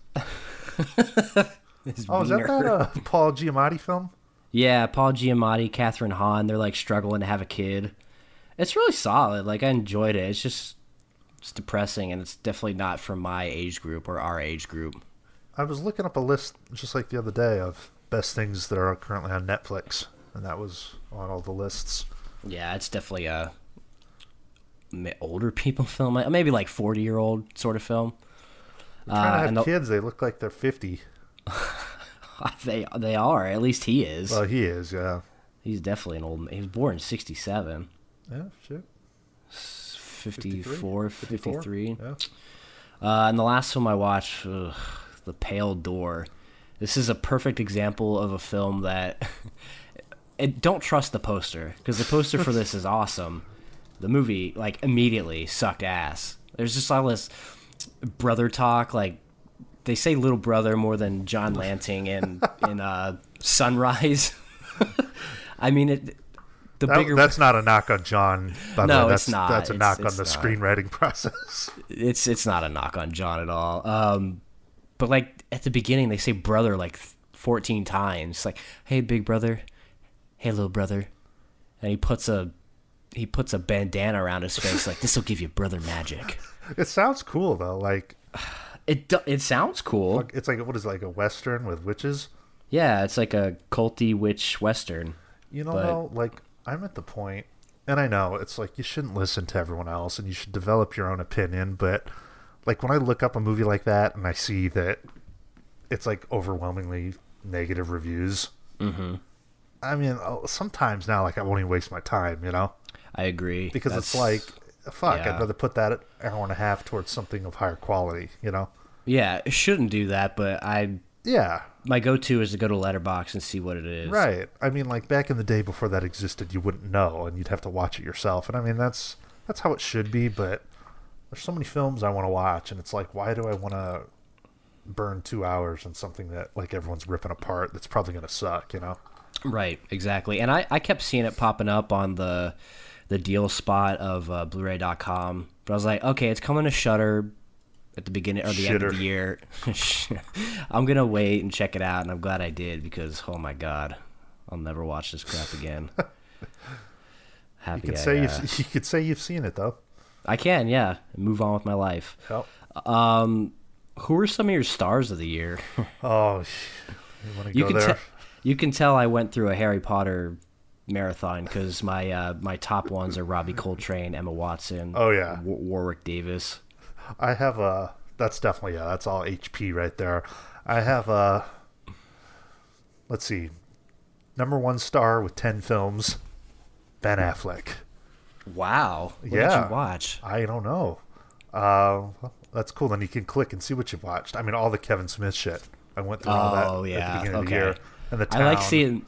Is that Paul Giamatti film? Yeah, Paul Giamatti, Catherine Hahn. They're like struggling to have a kid. It's really solid. Like, I enjoyed it. It's just it's depressing, and it's definitely not for my age group or our age group. I was looking up a list just like the other day of best things that are currently on Netflix, and that was on all the lists. Yeah, it's definitely a older people film, maybe like 40-year-old sort of film. Trying to have kids, they look like they're 50. they are. At least he is. Well, he is. Yeah, he's definitely an old man. He was born in 67. Yeah, sure. 53. Yeah. And the last film I watched, The Pale Door. This is a perfect example of a film that don't trust the poster, because the poster for this is awesome. The movie, like, immediately sucked ass. There's just all this brother talk, like they say little brother more than John Lanting in Sunrise. I mean, that's not a knock on John, by the way. That's not. That's a knock on the screenwriting process. It's not a knock on John at all. But like at the beginning they say brother like 14 times. Like, hey big brother, hey little brother. And he puts a he puts a bandana around his face like, this will give your brother magic. It sounds cool though. Like it sounds cool. It's like, what is it, like a Western with witches? Yeah, it's like a culty witch Western. You know, like I'm at the point, and I know it's like you shouldn't listen to everyone else and you should develop your own opinion, but like when I look up a movie like that and I see that it's like overwhelmingly negative reviews, mm-hmm. I mean, sometimes now, like I won't even waste my time, you know? I agree. Because it's like, fuck, yeah. I'd rather put that hour and a half towards something of higher quality, you know? Yeah, it shouldn't do that, but my go-to is to go to Letterboxd and see what it is. Right. I mean, like back in the day before that existed, you wouldn't know, and you'd have to watch it yourself. And I mean, that's how it should be, but there's so many films I want to watch, and it's like, why do I want to burn 2 hours on something that like everyone's ripping apart that's probably going to suck, you know? Right, exactly. And I kept seeing it popping up on the deal spot of Blu-ray.com. But I was like, okay, it's coming to Shudder at the beginning or the end of the year. I'm going to wait and check it out, and I'm glad I did because, oh, my God, I'll never watch this crap again. Happy you could say you've seen it, though. I can, yeah. Move on with my life. Yep. Who are some of your stars of the year? Oh, you want to go there? You can tell I went through a Harry Potter marathon because my my top ones are Robbie Coltrane, Emma Watson, oh yeah, Warwick Davis. I have a that's definitely yeah, that's all HP right there. I have a let's see, #1 star with 10 films, Ben Affleck. Wow, what did you watch? I don't know. That's cool. Then you can click and see what you've watched. I mean, all the Kevin Smith shit. I went through all that at the beginning of the year. And the town.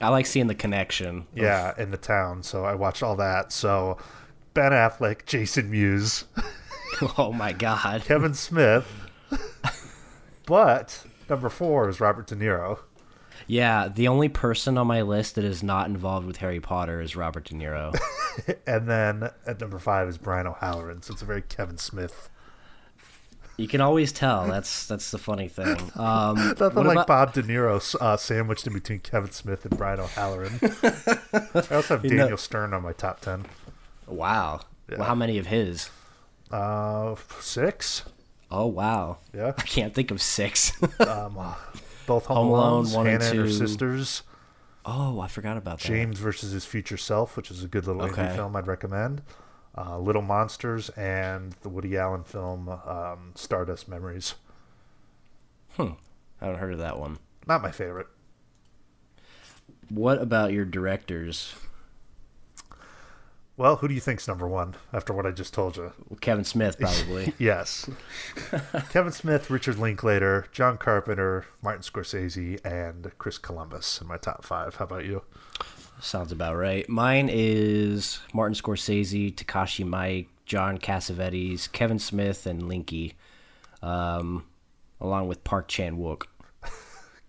I like seeing the connection. Yeah, in the town. So I watched all that. So Ben Affleck, Jason Mewes. Oh my God. Kevin Smith. But #4 is Robert De Niro. Yeah, the only person on my list that is not involved with Harry Potter is Robert De Niro. And then at #5 is Brian O'Halloran. So it's a very Kevin Smith. You can always tell. That's the funny thing. Nothing like Bob De Niro sandwiched in between Kevin Smith and Brian O'Halloran. I also have Daniel Stern on my top 10. Wow. Yeah. Well, how many of his? 6. Oh, wow. Yeah. I can't think of 6. Both Home Alone 1 Hannah and 2. And her sisters. Oh, I forgot about that. James versus his future self, which is a good little indie film I'd recommend. Little Monsters and the Woody Allen film Stardust Memories. I haven't heard of that one. Not my favorite. What about your directors? Well, who do you think's #1 after what I just told you? Well, Kevin Smith, probably. Yes. Kevin Smith, Richard Linklater, John Carpenter, Martin Scorsese, and Chris Columbus in my top 5. How about you? Sounds about right. Mine is Martin Scorsese, Takashi Miike, John Cassavetes, Kevin Smith, and Linky, along with Park Chan-wook.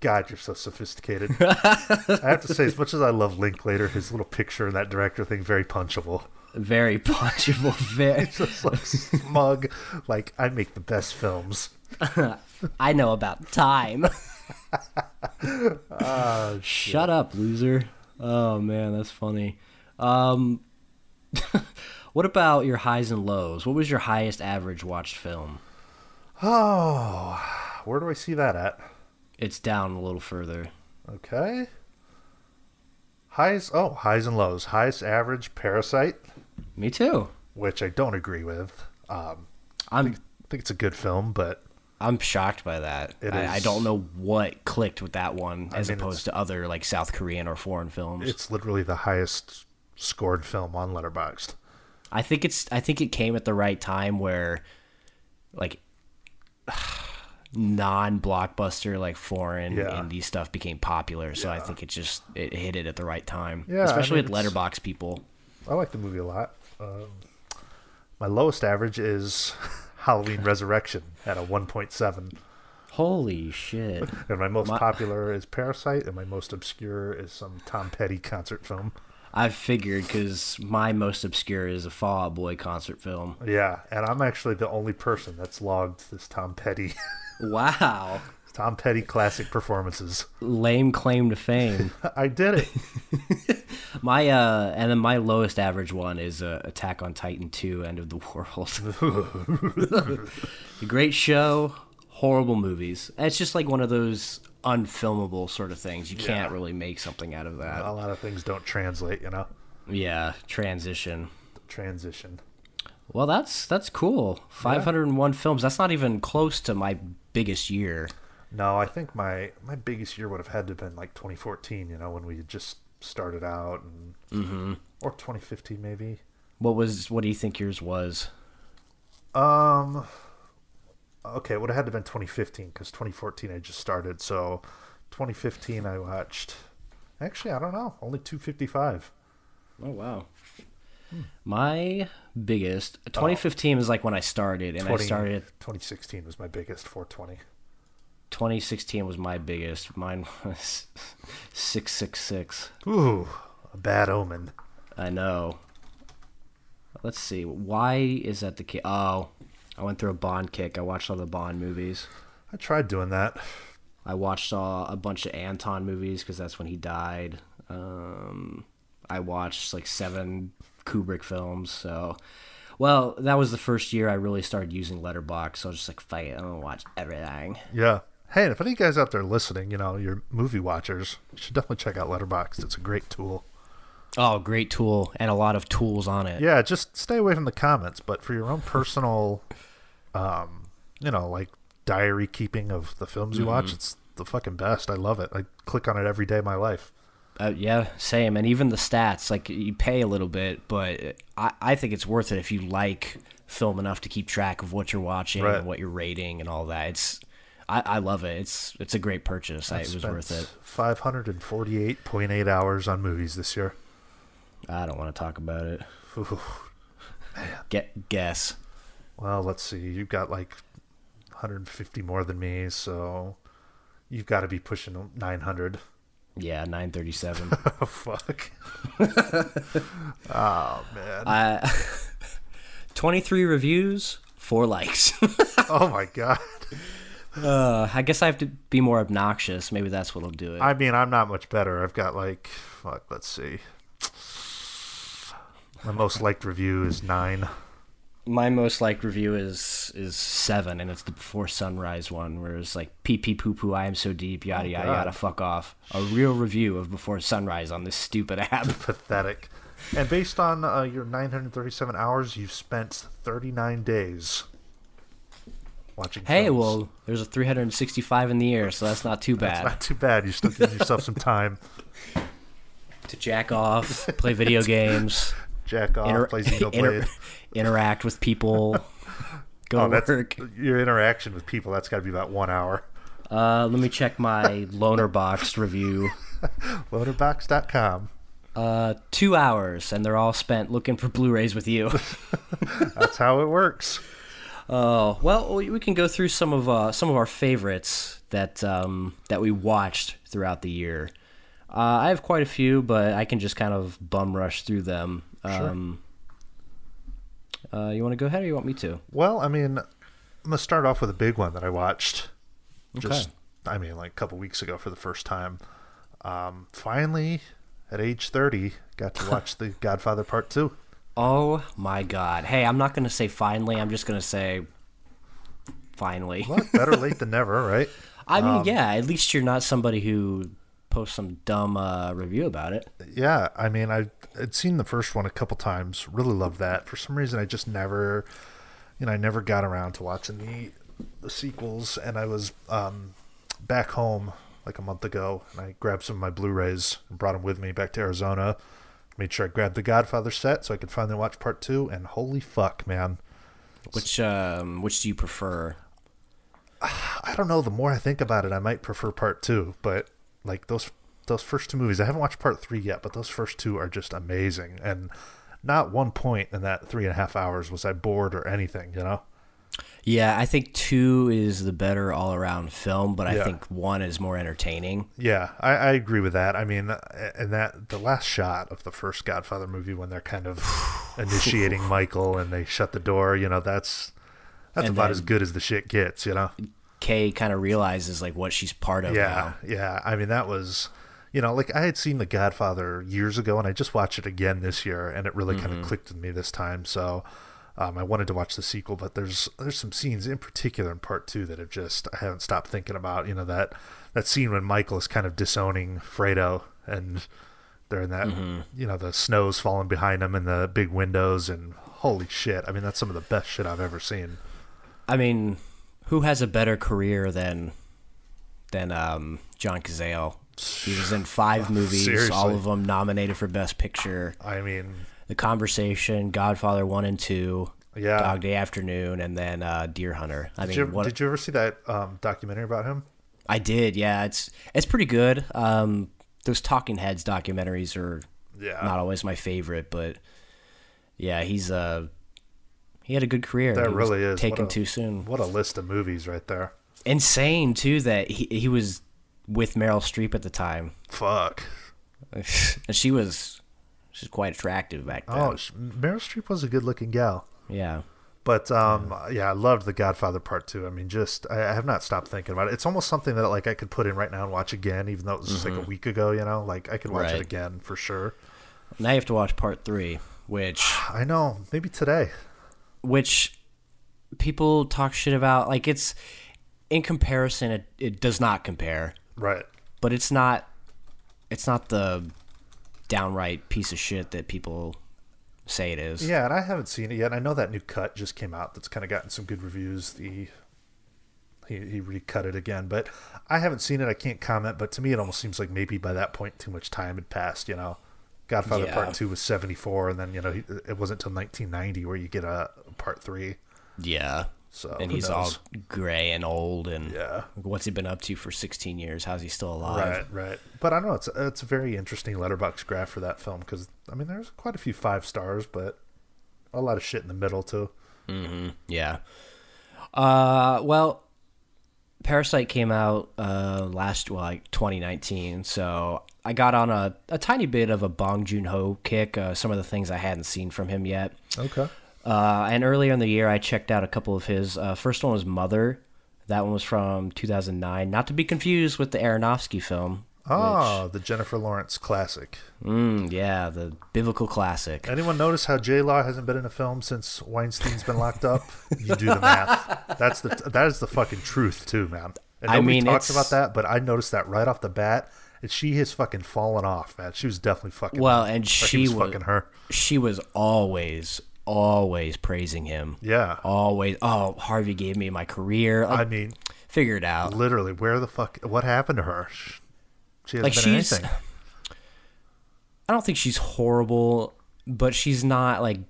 God, you're so sophisticated. I have to say, as much as I love Linklater, his little picture and that director thing, very punchable. Very punchable. Very just like smug. Like, I make the best films. I know about time. Shut up, loser. Oh man, that's funny. What about your highs and lows? What was your highest average watched film? Oh, where do I see that at? It's down a little further. Okay. Highs and lows. Highest average, Parasite. Me too. Which I don't agree with. I think it's a good film, but I'm shocked by that. I don't know what clicked with that one as opposed to other like South Korean or foreign films. It's literally the highest scored film on Letterboxd. I think it came at the right time where like non-blockbuster like foreign indie stuff became popular. So I think it hit it at the right time. Yeah, especially with Letterboxd people. I like the movie a lot. My lowest average is Halloween Resurrection at a 1.7. Holy shit. And my most popular is Parasite, and my most obscure is some Tom Petty concert film. I figured, because my most obscure is a Fall Out Boy concert film. Yeah, and I'm actually the only person that's logged this Tom Petty. Wow. Tom Petty classic performances. Lame claim to fame. I did it. My and then my lowest average one is Attack on Titan 2: End of the World. Great show, horrible movies. It's just like one of those unfilmable sort of things. You can't really make something out of that. A lot of things don't translate, you know. Yeah, transition. Well, that's cool. 501 films. That's not even close to my biggest year. No, I think my biggest year would have had to have been like 2014, you know, when we had just started out, and or 2015 maybe. What do you think yours was? Okay, it would have had to have been 2015 because 2014 I just started. So 2015 I watched, actually, I don't know, only 255. Oh, wow. My biggest, 2015 is like when I started, and I started 2016 was my biggest, 420. 2016 was my biggest. Mine was 666. Ooh, a bad omen. I know. Let's see. Why is that the case? Oh, I went through a Bond kick. I watched all the Bond movies. I tried doing that. I watched a bunch of Anton movies because that's when he died. I watched like 7 Kubrick films. So, well, that was the first year I really started using Letterboxd. So I was just like, fuck it, I'm gonna watch everything. Yeah. Hey, and if any guys out there listening, you know, you're movie watchers, you should definitely check out Letterboxd. It's a great tool. Oh, great tool, and a lot of tools on it. Yeah, just stay away from the comments, but for your own personal, you know, like diary keeping of the films you watch, it's the fucking best. I love it. I click on it every day of my life. Yeah, same. And even the stats, like you pay a little bit, but I think it's worth it if you like film enough to keep track of what you're watching and what you're rating and all that. I love it. It's a great purchase. It was worth it. 548.8 hours on movies this year. I don't want to talk about it. Ooh, guess. Well, let's see. You've got like 150 more than me, so you've got to be pushing 900. Yeah, 937. Oh, fuck. Oh, man. 23 reviews, 4 likes. Oh, my God. I guess I have to be more obnoxious. Maybe that's what'll do it. I mean, I'm not much better. I've got like, fuck, let's see. My most liked review is 9. My most liked review is 7, and it's the Before Sunrise one, where it's like, pee pee poo poo, I am so deep, yada yada yada, fuck off. A real review of Before Sunrise on this stupid app. Pathetic. And based on your 937 hours, you've spent 39 days watching films. Hey, well, there's a 365 in the year, so that's not too bad. That's not too bad. You're still giving yourself some time. To jack off, play video games. Jack off, play Xenoblade. Interact with people. Go to work. Your interaction with people, that's got to be about 1 hour. Let me check my Lonerbox review. Lonerbox.com. 2 hours, and they're all spent looking for Blu-rays with you. That's how it works. Well, we can go through some of our favorites that we watched throughout the year. I have quite a few, but I can just kind of bum rush through them. Sure. You want to go ahead, or you want me to? Well, I mean, I'm gonna start off with a big one that I watched. Okay. Just, I mean, like a couple weeks ago for the first time. Finally, at age 30, got to watch The Godfather Part 2. Oh my God! Hey, I'm not gonna say finally. I'm just gonna say finally. Well, better late than never, right? I mean, yeah. At least you're not somebody who posts some dumb review about it. Yeah, I mean, I'd seen the first one a couple times, really loved that. For some reason, I just never, you know, I never got around to watching the sequels, and I was back home like a month ago, and I grabbed some of my Blu-rays and brought them with me back to Arizona. Made sure I grabbed the Godfather set so I could finally watch Part 2, and holy fuck, man. Which do you prefer? I don't know. The more I think about it, I might prefer Part 2, but like those first two movies, I haven't watched Part 3 yet, but those first two are just amazing. And not one point in that 3.5 hours was I bored or anything, you know? Yeah, I think 2 is the better all-around film, but I think 1 is more entertaining. Yeah, I agree with that. I mean, and that the last shot of the first Godfather movie when they're kind of initiating Michael and they shut the door, you know, that's about as good as the shit gets, you know? Kay kind of realizes like what she's part of. Yeah. I mean, that was, you know, like I had seen The Godfather years ago and I just watched it again this year and it really kind of clicked with me this time. So I wanted to watch the sequel, but there's some scenes in particular in part two that have just, I haven't stopped thinking about, you know, that scene when Michael is kind of disowning Fredo and they're in that, you know, the snow's falling behind them and the big windows and holy shit. I mean, that's some of the best shit I've ever seen. I mean, who has a better career than John Cazale? He was in 5 movies, seriously. All of them nominated for Best Picture. I mean, The Conversation, Godfather 1 and 2, Dog Day Afternoon, and then Deer Hunter. I mean, did you ever see that documentary about him? I did. Yeah, it's pretty good. Those Talking Heads documentaries are not always my favorite, but yeah, he's he had a good career. That really is taken too soon. What a list of movies right there. Insane too that he was with Meryl Streep at the time. Fuck. And she's quite attractive back then. Oh, Meryl Streep was a good-looking gal. Yeah. But I loved The Godfather Part 2. I mean, just I have not stopped thinking about it. It's almost something that like I could put in right now and watch again, even though it was just like a week ago. You know, like I could watch it again for sure. Now you have to watch Part 3, which I know maybe today. Which people talk shit about. Like, it's in comparison, it does not compare. Right. But it's not the downright piece of shit that people say it is. Yeah, and I haven't seen it yet. I know that new cut just came out that's kind of gotten some good reviews. He recut it again, but I haven't seen it. I can't comment, but to me it almost seems like maybe by that point too much time had passed, you know. Godfather Part 2 was 74, and then, you know, it wasn't until 1990 where you get a Part 3. Yeah. So, and he's all gray and old, and what's he been up to for 16 years? How's he still alive? Right. But I don't know. It's a very interesting Letterboxd graph for that film because, I mean, there's quite a few 5 stars, but a lot of shit in the middle, too. Mm-hmm. Yeah. Well, Parasite came out like 2019, so I got on a tiny bit of a Bong Joon-ho kick, some of the things I hadn't seen from him yet. Okay. And earlier in the year, I checked out a couple of his. First one was Mother. That one was from 2009. Not to be confused with the Aronofsky film. Oh, the Jennifer Lawrence classic. Yeah, the biblical classic. Anyone notice how J-Law hasn't been in a film since Weinstein's been locked up? You do the math. That is the fucking truth, too, man. And nobody talks about that, but I noticed that right off the bat. And she has fucking fallen off, man. She was definitely fucking. Well, and he was fucking her. She was always praising him. Yeah. Always. Oh, Harvey gave me my career. Like, I mean, figure it out. Literally, where the fuck? What happened to her? She hasn't been anything. I don't think she's horrible, but she's not like.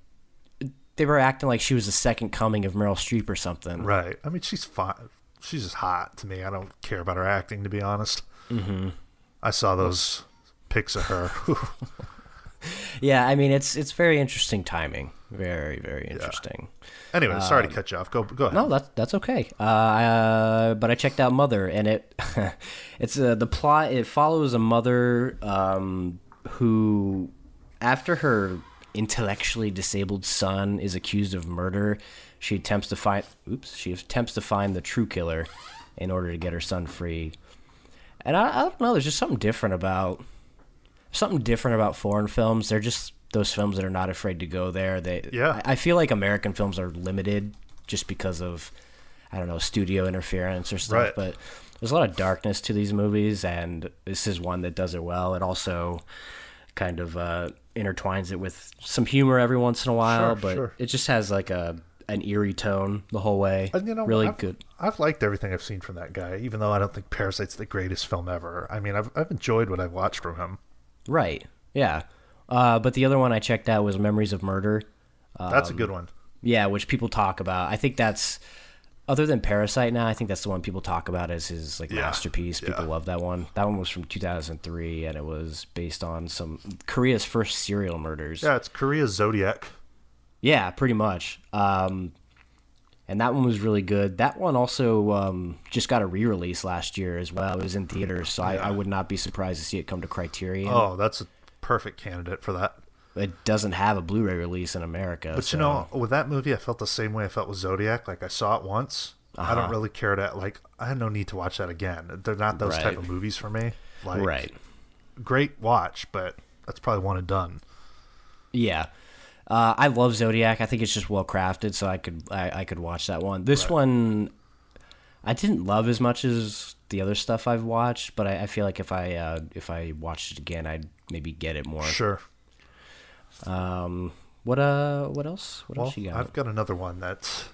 They were acting like she was the second coming of Meryl Streep or something. Right. I mean, she's fine. She's just hot to me. I don't care about her acting, to be honest. Mm-hmm. I saw those pics of her. Yeah, I mean, it's very interesting timing. Very, very interesting. Yeah. Anyway, sorry to cut you off. Go ahead. No, that's okay. But I checked out Mother, and the plot. It follows a mother who, after her intellectually disabled son is accused of murder, she attempts to find. Oops, she attempts to find the true killer in order to get her son free. And I don't know. There's just something different about foreign films. They're just those films that are not afraid to go there. I feel like American films are limited just because of, I don't know, studio interference or stuff. Right. But there's a lot of darkness to these movies, and this is one that does it well. It also kind of intertwines it with some humor every once in a while, it just has like an eerie tone the whole way. And, you know, really good. I've liked everything I've seen from that guy, even though I don't think Parasite's the greatest film ever. I mean, I've enjoyed what I've watched from him. Right. Yeah. But the other one I checked out was Memories of Murder. That's a good one. Yeah, which people talk about. I think that's, other than Parasite now, I think that's the one people talk about as his like masterpiece. People love that one. That one was from 2003, and it was based on some Korea's first serial murders. Yeah, it's Korea's Zodiac. Yeah, pretty much. And that one was really good. That one also just got a re-release last year as well. It was in theaters, so I would not be surprised to see it come to Criterion. Oh, that's a perfect candidate for that. It doesn't have a Blu-ray release in America. But, you know, with that movie, I felt the same way I felt with Zodiac. Like, I saw it once, I don't really care to, like, I have no need to watch that again. They're not those type of movies for me. Like, great watch, but that's probably one and done. Yeah. I love Zodiac. I think it's just well crafted, so I could watch that one. This one I didn't love as much as the other stuff I've watched, but I feel like if I watched it again, I'd maybe get it more. Sure. What else you got? I've got another one that's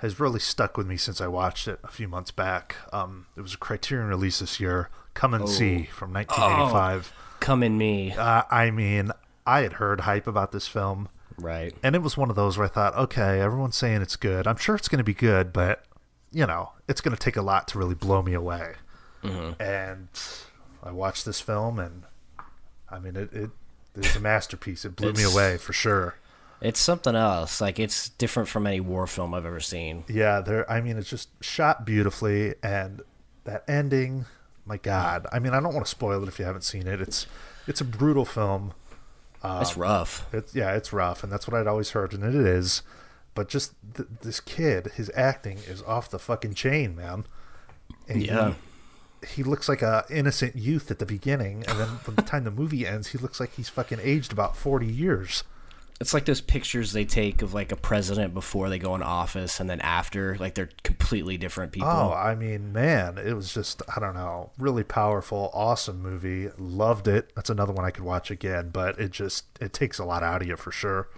has really stuck with me since I watched it a few months back. It was a Criterion release this year, Come and See from 1985. Oh, Come and Me. I mean, I had heard hype about this film. Right. And it was one of those where I thought, okay, everyone's saying it's good. I'm sure it's going to be good, but, you know, it's going to take a lot to really blow me away. Mm-hmm. And I watched this film, and, I mean, it's a masterpiece. It blew me away for sure. It's something else. Like, it's different from any war film I've ever seen. Yeah, I mean, it's just shot beautifully, and that ending, my God. I mean, I don't want to spoil it if you haven't seen it. It's a brutal film. It's rough. It's rough, and that's what I'd always heard, and it is. But just this kid, his acting is off the fucking chain, man. And he looks like a innocent youth at the beginning, and then by the time the movie ends, he looks like he's fucking aged about 40 years. It's like those pictures they take of, like, a president before they go in office and then after. Like, they're completely different people. Oh, I mean, man, it was just, I don't know, really powerful, awesome movie. Loved it. That's another one I could watch again, but it takes a lot out of you for sure.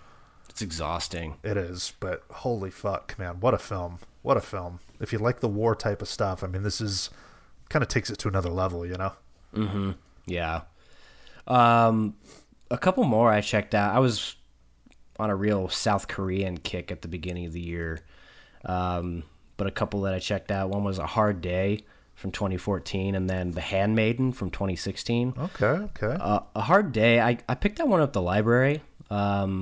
It's exhausting. It is, but holy fuck, man, what a film. What a film. If you like the war type of stuff, I mean, this is kind of takes it to another level, you know? Mm-hmm. Yeah. A couple more I checked out. I was on a real South Korean kick at the beginning of the year. But a couple that I checked out, one was A Hard Day from 2014 and then The Handmaiden from 2016. Okay. A Hard Day, I picked that one up at the library. The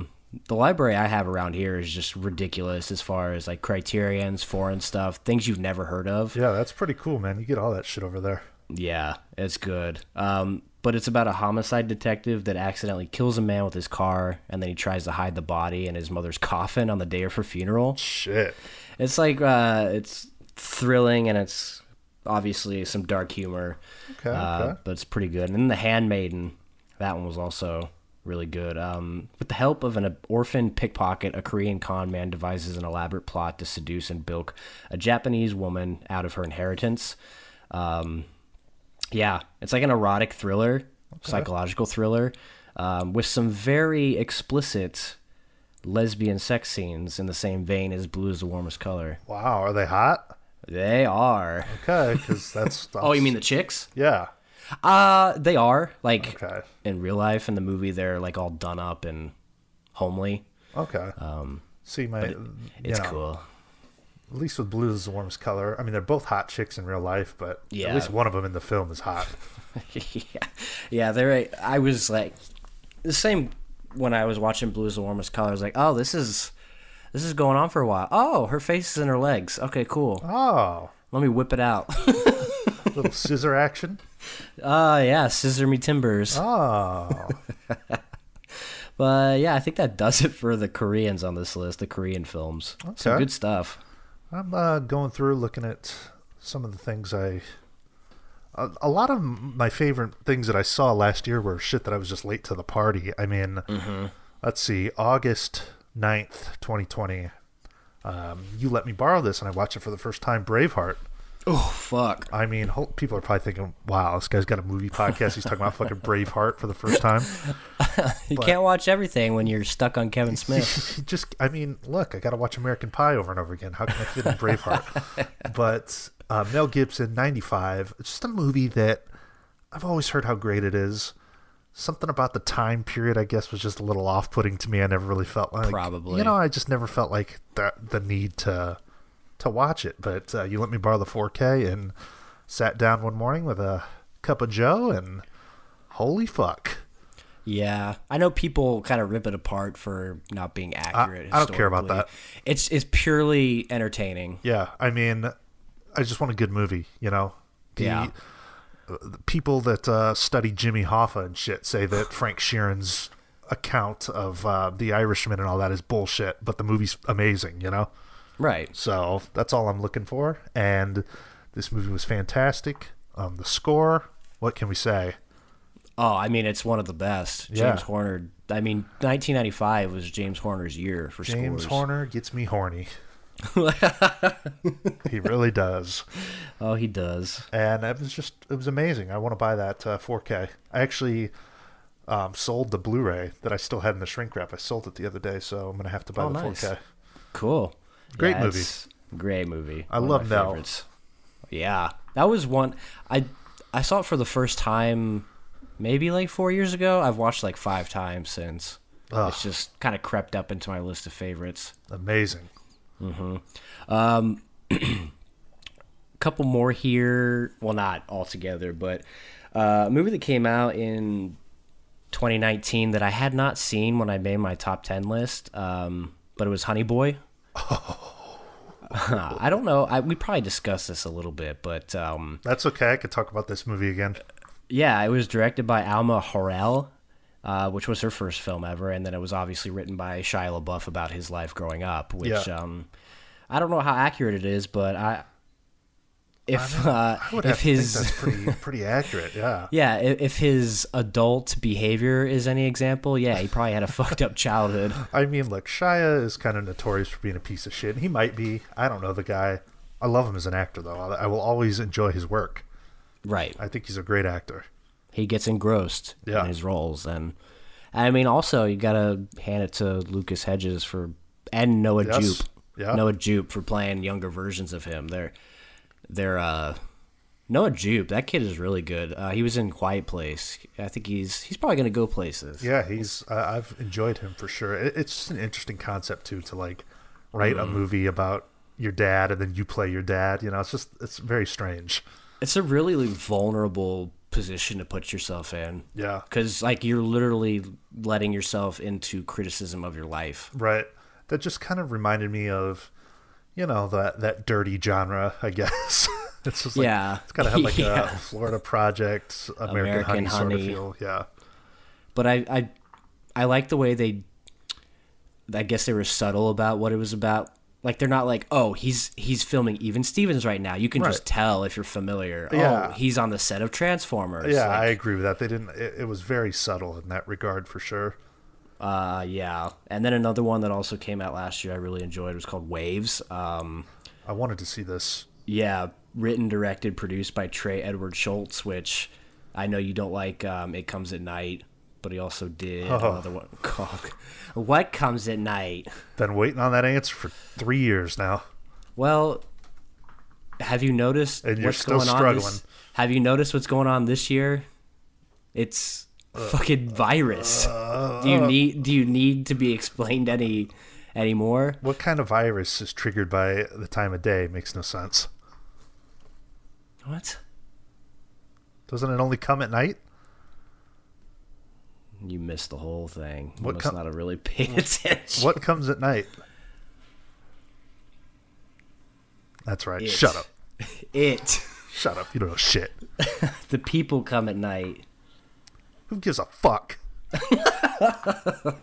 library I have around here is just ridiculous as far as like Criterions, foreign stuff, things you've never heard of. Yeah, that's pretty cool, man. You get all that shit over there. Yeah, it's good. But it's about a homicide detective that accidentally kills a man with his car, and then he tries to hide the body in his mother's coffin on the day of her funeral. Shit. It's like, it's thrilling, and it's obviously some dark humor. Okay. But it's pretty good. And then The Handmaiden, that one was also really good. With the help of an orphan pickpocket, a Korean con man devises an elaborate plot to seduce and bilk a Japanese woman out of her inheritance. Yeah, it's like an erotic thriller, psychological thriller, with some very explicit lesbian sex scenes in the same vein as Blue is the Warmest Color. Wow, are they hot? They are. Okay, because that's... Oh, you mean the chicks? Yeah. They are. Like, in real life, in the movie, they're like all done up and homely. Okay. See, it's cool. At least with Blue is the Warmest Color. I mean, they're both hot chicks in real life, but at least one of them in the film is hot. Yeah, they're. I was like, the same when I was watching Blue is the Warmest Color. I was like, oh, this is going on for a while. Oh, her face is in her legs. Okay, cool. Oh, let me whip it out. Little scissor action. Yeah, scissor me timbers. Oh. But yeah, I think that does it for the Koreans on this list. The Korean films. Okay. Some good stuff. I'm going through looking at some of the things a lot of my favorite things that I saw last year were shit that I was just late to the party. I mean, let's see, August 9th, 2020, you let me borrow this and I watched it for the first time, Braveheart. Oh, fuck. I mean, people are probably thinking, wow, this guy's got a movie podcast. He's talking about fucking Braveheart for the first time. You can't watch everything when you're stuck on Kevin Smith. I mean, look, I got to watch American Pie over and over again. How can I fit in Braveheart? But Mel Gibson, 95, it's just a movie that I've always heard how great it is. Something about the time period, I guess, was just a little off-putting to me. I never really felt like... Probably. You know, I just never felt like the need to watch it, but you let me borrow the 4K and sat down one morning with a cup of joe and holy fuck. Yeah, I know people kind of rip it apart for not being accurate. I don't care about that. It's purely entertaining. Yeah, I mean, I just want a good movie, you know? The people that study Jimmy Hoffa and shit say that Frank Sheeran's account of The Irishman and all that is bullshit, but the movie's amazing, you know? Right. So that's all I'm looking for. And this movie was fantastic. The score, what can we say? Oh, I mean, it's one of the best. Yeah. James Horner. I mean, 1995 was James Horner's year for scores. James Horner gets me horny. He really does. Oh, he does. And it was amazing. I want to buy that 4K. I actually sold the Blu-ray that I still had in the shrink wrap. I sold it the other day, so I'm going to have to buy the 4K. Cool. Great movie. Great movie. I love Mel. Yeah. That was one. I saw it for the first time maybe like 4 years ago. I've watched like 5 times since. Ugh. It's just kind of crept up into my list of favorites. Amazing. Mm-hmm. Couple more here. Well, not all together, but a movie that came out in 2019 that I had not seen when I made my top 10 list, but it was Honey Boy. Oh. I don't know. We probably discussed this a little bit, but that's okay. I could talk about this movie again. Yeah, it was directed by Alma Harrell, which was her first film ever, and then it was obviously written by Shia LaBeouf about his life growing up, which I don't know how accurate it is, but I would think that's pretty accurate, yeah. Yeah, if his adult behavior is any example, yeah, he probably had a fucked up childhood. I mean, look, Shia is kind of notorious for being a piece of shit, and he might be. I don't know the guy. I love him as an actor, though. I will always enjoy his work. Right. I think he's a great actor. He gets engrossed in his roles. And I mean, also, you got to hand it to Lucas Hedges and Noah Jupe. Yeah. Noah Jupe for playing younger versions of him. Noah Jupe, that kid is really good. He was in Quiet Place. I think he's probably going to go places. Yeah, I've enjoyed him for sure. It's just an interesting concept too, to like write a movie about your dad and then you play your dad. You know, it's very strange. It's a really vulnerable position to put yourself in. Yeah. Because like you're literally letting yourself into criticism of your life. Right. That just kind of reminded me of, you know, that dirty genre, I guess. It's just like, it's got to have like a Florida Project, American Honey sort of feel. Yeah. But I like the way I guess they were subtle about what it was about. Like, they're not like, oh, he's filming Even Stevens right now. You can just tell if you're familiar. Yeah. Oh, he's on the set of Transformers. Yeah, like, I agree with that. They didn't. It was very subtle in that regard for sure. Yeah. And then another one that also came out last year I really enjoyed was called Waves. I wanted to see this. Yeah, written, directed, produced by Trey Edward Schultz, which I know you don't like. It Comes at Night. But he also did another one called What Comes at Night. Been waiting on that answer for 3 years now. Well, have you noticed have you noticed what's going on this year? It's fucking virus. Do you need to be explained any more? What kind of virus is triggered by the time of day? It makes no sense. What? Doesn't it only come at night? You missed the whole thing. You must not have really paid attention. What comes at night? That's right. Shut up. Shut up. You don't know shit. The people come at night. Who gives a fuck? But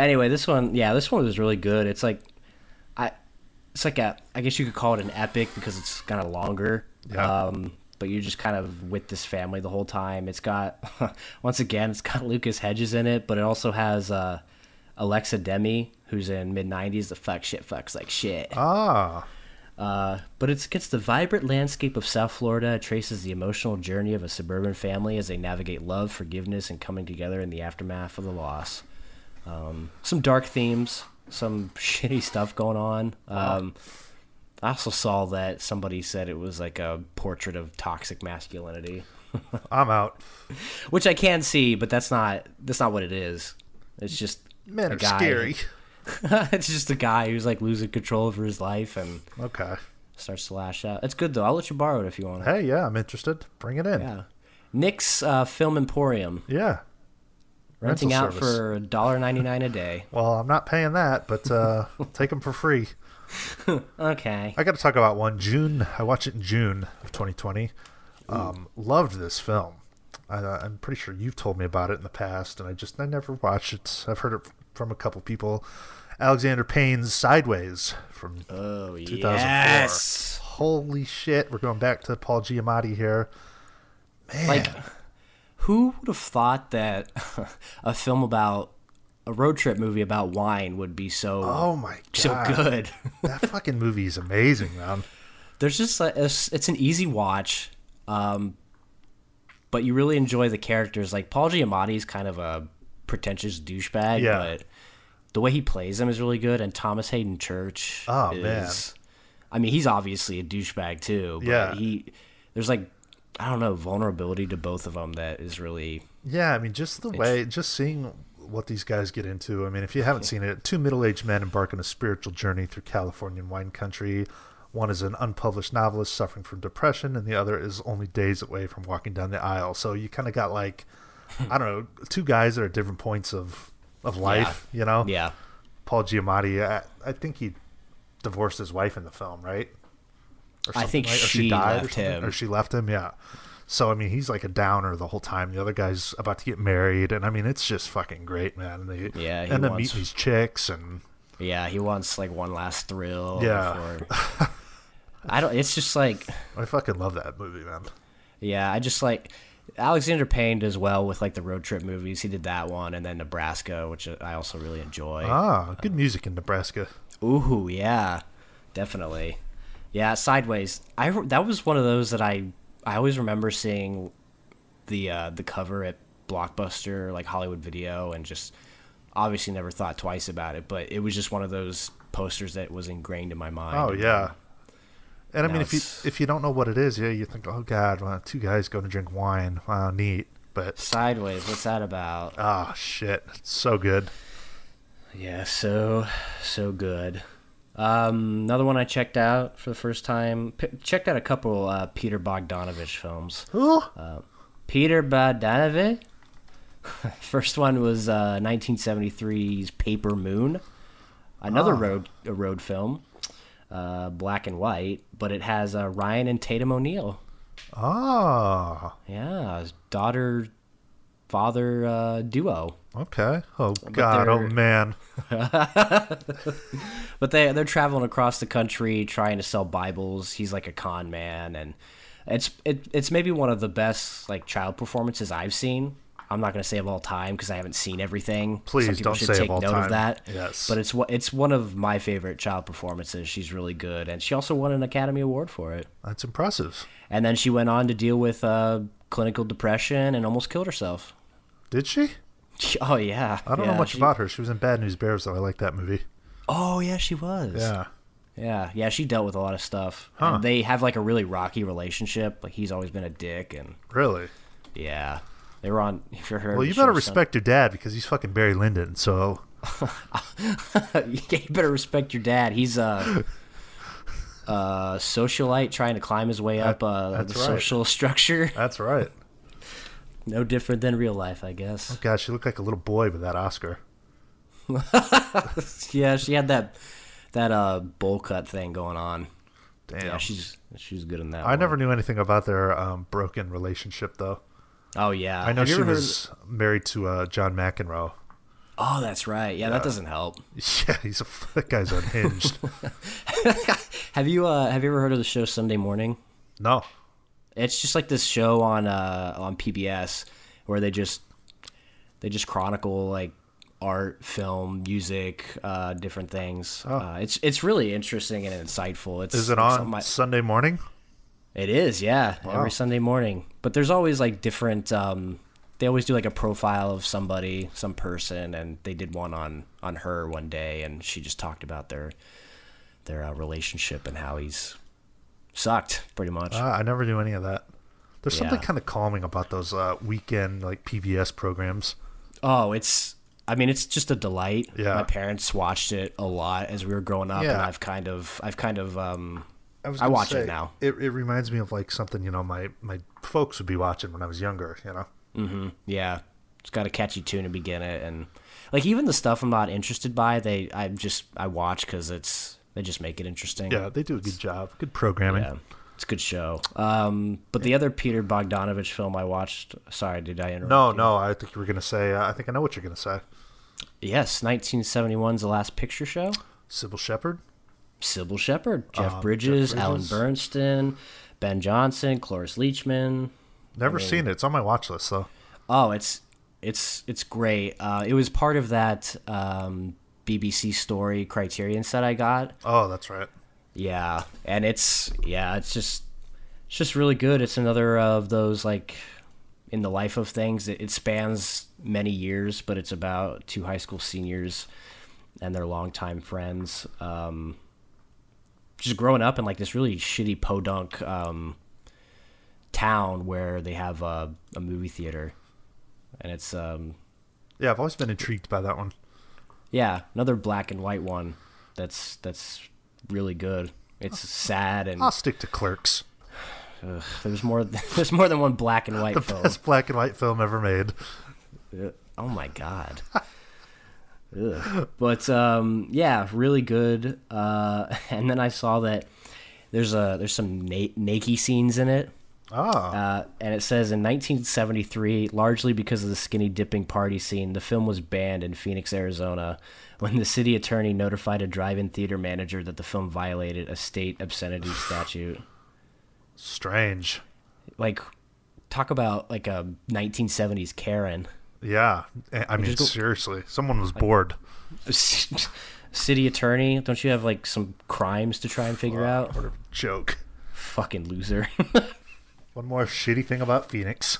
anyway, this one was really good. It's like, I guess you could call it an epic because it's kind of longer. Yeah. But you're just kind of with this family the whole time. It's got, once again, it's got Lucas Hedges in it, but it also has Alexa Demi, who's in mid-90s, the fucks like shit. Ah. But it gets the vibrant landscape of South Florida, traces the emotional journey of a suburban family as they navigate love, forgiveness, and coming together in the aftermath of the loss. Some dark themes, some shitty stuff going on. I also saw that somebody said it was like a portrait of toxic masculinity. I'm out. Which I can see, but that's not what it is. It's just men are scary. It's just a guy who's like losing control over his life and starts to lash out. It's good though. I'll let you borrow it if you want. Hey, yeah, I'm interested. Bring it in. Yeah, Nick's Film Emporium. Yeah, renting out for $1.99 a day. Well, I'm not paying that, but I'll take them for free. Okay. I got to talk about one. June. I watched it in June of 2020. Loved this film. I'm pretty sure you've told me about it in the past, and I never watched it. I've heard it from a couple people, Alexander Payne's Sideways from 2004. Yes. Holy shit, we're going back to Paul Giamatti here. Man. Like, who would have thought that a film about a road trip movie about wine would be so so good? That fucking movie is amazing, man. There's just it's an easy watch, but you really enjoy the characters. Like Paul Giamatti is kind of a pretentious douchebag, but the way he plays him is really good. And Thomas Hayden Church, I mean, he's obviously a douchebag too. But there's like, I don't know, vulnerability to both of them that is really I mean, just the way, just seeing what these guys get into. I mean, if you haven't seen it, two middle-aged men embark on a spiritual journey through Californian wine country. One is an unpublished novelist suffering from depression, and the other is only days away from walking down the aisle. So you kind of got like, I don't know, two guys that are at different points of life, you know? Yeah. Paul Giamatti, I think he divorced his wife in the film, right? Or I think right? she died left or him. Or she left him, yeah. So, I mean, he's like a downer the whole time. The other guy's about to get married, and I mean, it's just fucking great, man. And then meet these chicks, and... Yeah, he wants like one last thrill. Yeah. Before... I don't. It's just like I fucking love that movie, man. Yeah, I just like Alexander Payne does well with like the road trip movies. He did that one, and then Nebraska, which I also really enjoy. Ah, good music in Nebraska. Ooh, yeah, definitely. Yeah, Sideways. That was one of those that I always remember seeing the cover at Blockbuster, like Hollywood Video, and just obviously never thought twice about it. But it was just one of those posters that was ingrained in my mind. Oh yeah. And I mean, if you don't know what it is, yeah, you think, oh god, well, two guys going to drink wine. Wow, neat. But Sideways, what's that about? Oh shit, it's so good. Yeah, so good. Another one I checked out for the first time. Checked out a couple Peter Bogdanovich films. Who? Peter Bogdanovich. First one was 1973's Paper Moon. Another road film. Black and white, but it has Ryan and Tatum O'Neal. Oh. Yeah, his daughter-father duo. Okay. Oh, God. Oh, man. But they're traveling across the country trying to sell Bibles. He's like a con man, and it's maybe one of the best like child performances I've seen. I'm not going to say of all time because I haven't seen everything. Please don't say of all time. Of that. Yes. But it's one of my favorite child performances. She's really good. And she also won an Academy Award for it. That's impressive. And then she went on to deal with clinical depression and almost killed herself. Did she? Oh, yeah. I don't know much about her. She was in Bad News Bears, though. I like that movie. Oh, yeah, she was. Yeah. Yeah. Yeah, she dealt with a lot of stuff. Huh. And they have like a really rocky relationship. Like he's always been a dick. And Really? Yeah. They were on. If you're well, you better respect your dad because he's fucking Barry Lyndon. So you better respect your dad. He's a socialite trying to climb his way up the social structure. That's right. No different than real life, I guess. Oh gosh, she looked like a little boy with that Oscar. Yeah, she had that bowl cut thing going on. Damn, yeah, she's good in that. I never knew anything about their broken relationship though. Oh, yeah. I know she was married to John McEnroe. Oh, that's right. Yeah, that doesn't help. Yeah, that guy's unhinged. Have you ever heard of the show Sunday Morning? No. It's just like this show on PBS where they just chronicle like art, film, music, different things. Oh. It's really interesting and insightful. Is it on Sunday morning? It is, yeah, wow. Every Sunday morning. But there's always like different. They always do like a profile of somebody, some person, and they did one on her one day, and she just talked about their relationship and how he's sucked pretty much. I never knew any of that. There's something kind of calming about those weekend like PBS programs. Oh, it's just a delight. Yeah, my parents watched it a lot as we were growing up, and I've kind of. I watch it now. It reminds me of like something, you know, my folks would be watching when I was younger, you know? Mm-hmm. Yeah. It's got a catchy tune to begin it. And like even the stuff I'm not interested by, I watch because they just make it interesting. Yeah, they do a good job. Good programming. Yeah, it's a good show. But the other Peter Bogdanovich film I watched, sorry, did I interrupt you? No, I think you were going to say, I think I know what you're going to say. Yes, 1971's The Last Picture Show. Sybil Shepherd, Jeff Bridges, Alan Bernstein, Ben Johnson, Cloris Leachman. Never seen it. It's on my watch list though. Oh, it's great. It was part of that BBC story Criterion set I got. Oh, that's right. Yeah, and it's just really good. It's another of those like in the life of things. It spans many years, but it's about two high school seniors and their longtime friends just growing up in like this really shitty podunk town where they have a movie theater, and it's yeah, I've always been intrigued by that one. Yeah, another black and white one that's really good. It's sad, and I'll stick to Clerks. Ugh, there's more than one black and white film. The best black and white film ever made. Oh my god. Ugh. But yeah, really good. And then I saw that there's some naked scenes in it. Oh. And it says in 1973, largely because of the skinny dipping party scene, the film was banned in Phoenix, Arizona, when the city attorney notified a drive-in theater manager that the film violated a state obscenity statute. Strange. Like, talk about like a 1970s Karen. Yeah, I mean, seriously, someone was like, bored. City attorney, don't you have like some crimes to try and figure out? What a joke. Fucking loser. One more shitty thing about Phoenix.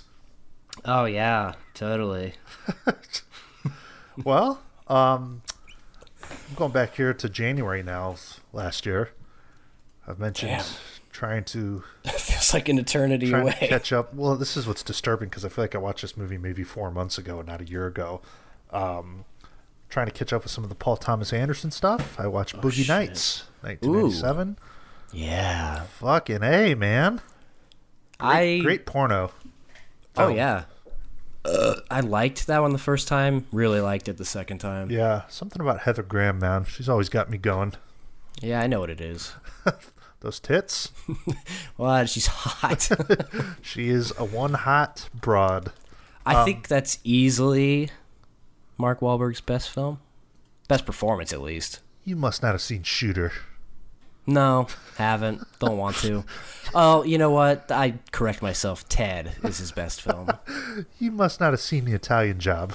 Oh yeah, totally. Well, I'm going back here to January now. Last year, I've mentioned trying to. It feels like an eternity away. To catch up. Well, this is what's disturbing because I feel like I watched this movie maybe 4 months ago, not a year ago. Trying to catch up with some of the Paul Thomas Anderson stuff. I watched Boogie Nights, 1987. Ooh. Yeah. Fucking A, man. Great porno. Oh yeah, I liked that one the first time. Really liked it the second time. Yeah, something about Heather Graham, man. She's always got me going. Yeah, I know what it is. Those tits. Well, she's hot. She is a one hot broad. I think that's easily Mark Wahlberg's best film, best performance at least. You must not have seen Shooter. No, haven't. Don't want to. Oh, you know what? I correct myself. Ted is his best film. You must not have seen The Italian Job.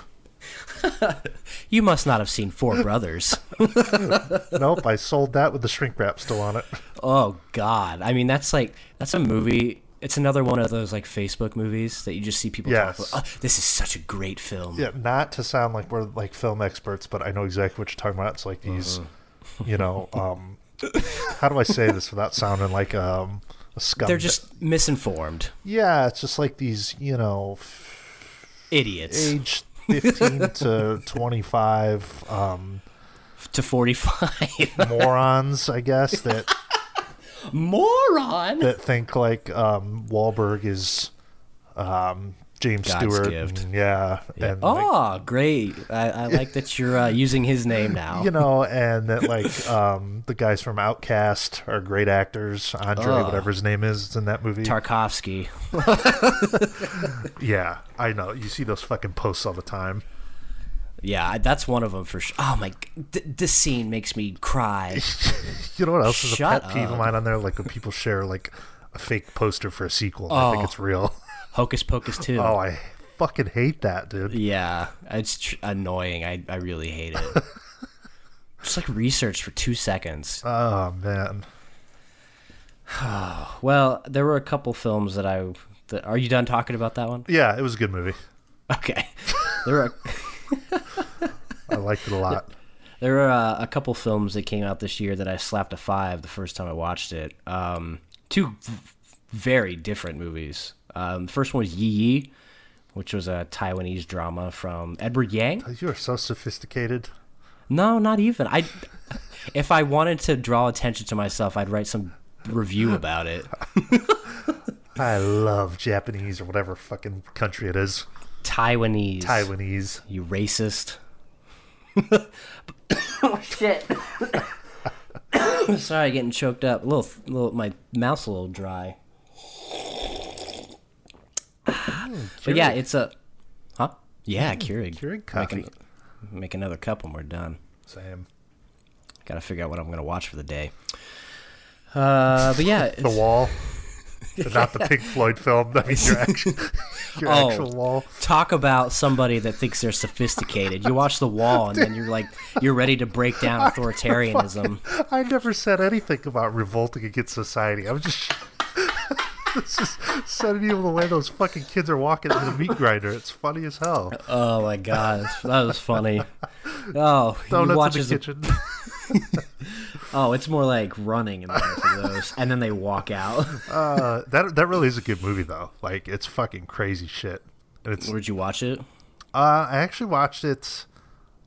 You must not have seen Four Brothers. Nope, I sold that with the shrink wrap still on it. Oh, God. I mean, that's a movie. It's another one of those like Facebook movies that you just see people talk about. Oh, this is such a great film. Yeah, not to sound like we're like film experts, but I know exactly what you're talking about. It's like these, you know... how do I say this without sounding like a scumbag? They're just misinformed. Yeah, it's just like these, you know, idiots, age 15 to 25, to 45, morons, I guess that that think like Wahlberg is James Stewart. Yeah. And great. I like that you're using his name now. You know, and that like the guys from Outcast are great actors. Andre, whatever his name is in that movie. Tarkovsky. Yeah, I know. You see those fucking posts all the time. Yeah, that's one of them for sure. Oh, my. This scene makes me cry. You know what else is a pet peeve of mine on there? Like when people share like a fake poster for a sequel. I think it's real. Hocus Pocus 2. Oh, I fucking hate that, dude. Yeah, it's annoying. I really hate it. Just like research for 2 seconds. Oh, man. Well, there were a couple films that I... are you done talking about that one? Yeah, it was a good movie. Okay. I liked it a lot. There were a couple films that came out this year that I slapped a 5 the first time I watched it. Two very different movies. The first one was Yi Yi, which was a Taiwanese drama from Edward Yang. You are so sophisticated. No, not even. If I wanted to draw attention to myself, I'd write some review about it. I love Japanese or whatever fucking country it is. Taiwanese. You racist. Oh, shit. Sorry, getting choked up. My mouth's a little dry. But yeah, it's a Keurig coffee. make another cup when we're done. Same. Got to figure out what I'm going to watch for the day. But yeah. The Wall. Not the Pink Floyd film. I mean, your actual Wall. Talk about somebody that thinks they're sophisticated. You watch The Wall, and then you're ready to break down authoritarianism. I never said anything about revolting against society. I was just sending you the way those fucking kids are walking in the meat grinder. It's funny as hell. Oh my god, that was funny. Oh, donuts in the kitchen. Oh, it's more like running in both of those, and then they walk out. That really is a good movie, though. Like, it's fucking crazy shit. Where'd you watch it? I actually watched it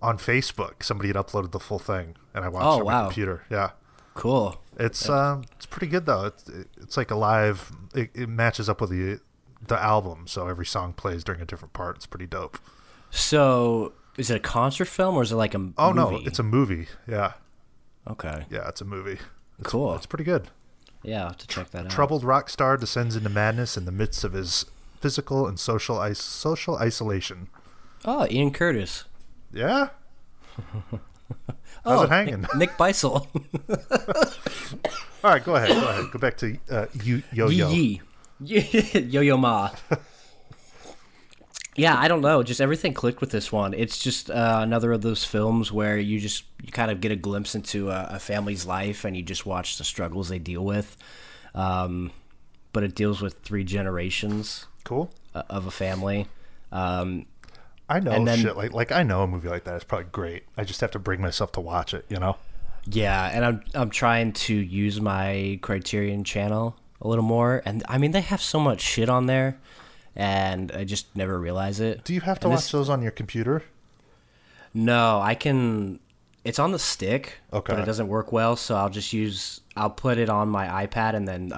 on Facebook. Somebody had uploaded the full thing, and I watched it on my computer. Yeah, cool. It's pretty good though. It's like a live. It matches up with the album, so every song plays during a different part. It's pretty dope. So, is it a concert film or is it like a? Oh movie? No, it's a movie. Yeah. Okay. Yeah, it's a movie. Cool. It's pretty good. Yeah, I'll have to check that out. Troubled rock star descends into madness in the midst of his physical and social isolation. Oh, Ian Curtis. Yeah. How's it hanging? Nick Bissell. All right, go ahead. Go back to Yo-Yo. Yo-Yo Ma. Yeah, I don't know. Just everything clicked with this one. It's just another of those films where you kind of get a glimpse into a family's life and you just watch the struggles they deal with. But it deals with 3 generations of a family. I know shit. Like I know a movie like that is probably great. I just have to bring myself to watch it, you know? Yeah, and I'm trying to use my Criterion channel a little more. And, I mean, they have so much shit on there. And I just never realize it. Do you have to watch those on your computer? No, I can. It's on the stick, but it doesn't work well. So I'll put it on my iPad and then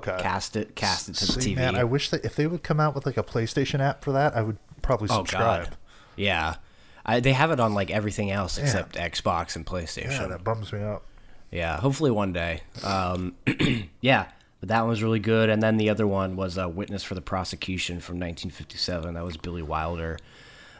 cast it to the TV. Man, I wish that if they would come out with like a PlayStation app for that, I would probably subscribe. Oh, God. Yeah, they have it on like everything else except Xbox and PlayStation. Yeah, that bums me out. Yeah, hopefully one day. Yeah. But that one was really good. And then the other one was Witness for the Prosecution from 1957. That was Billy Wilder.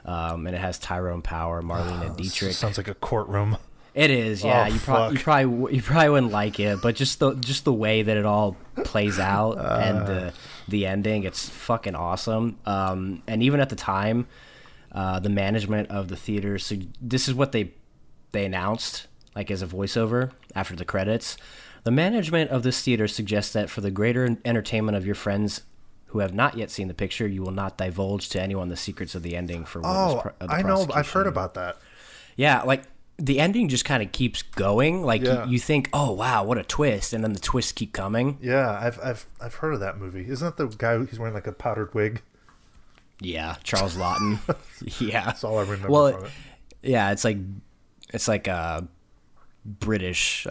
And it has Tyrone Power, Marlena Dietrich. Sounds like a courtroom. It is, yeah. Oh, you probably wouldn't like it, but just the way that it all plays out and the ending, it's fucking awesome. And even at the time, the management of the theater, so this is what they announced, like as a voiceover after the credits. The management of this theater suggests that for the greater entertainment of your friends who have not yet seen the picture, you will not divulge to anyone the secrets of the ending for prosecution. I've heard about that. Yeah, like the ending just kind of keeps going. Like you think, oh wow, what a twist, and then the twists keep coming. Yeah, I've heard of that movie. Isn't that the guy who's wearing like a powdered wig? Yeah, Charles Laughton. Yeah, that's all I remember. Well, from it. Yeah, it's like British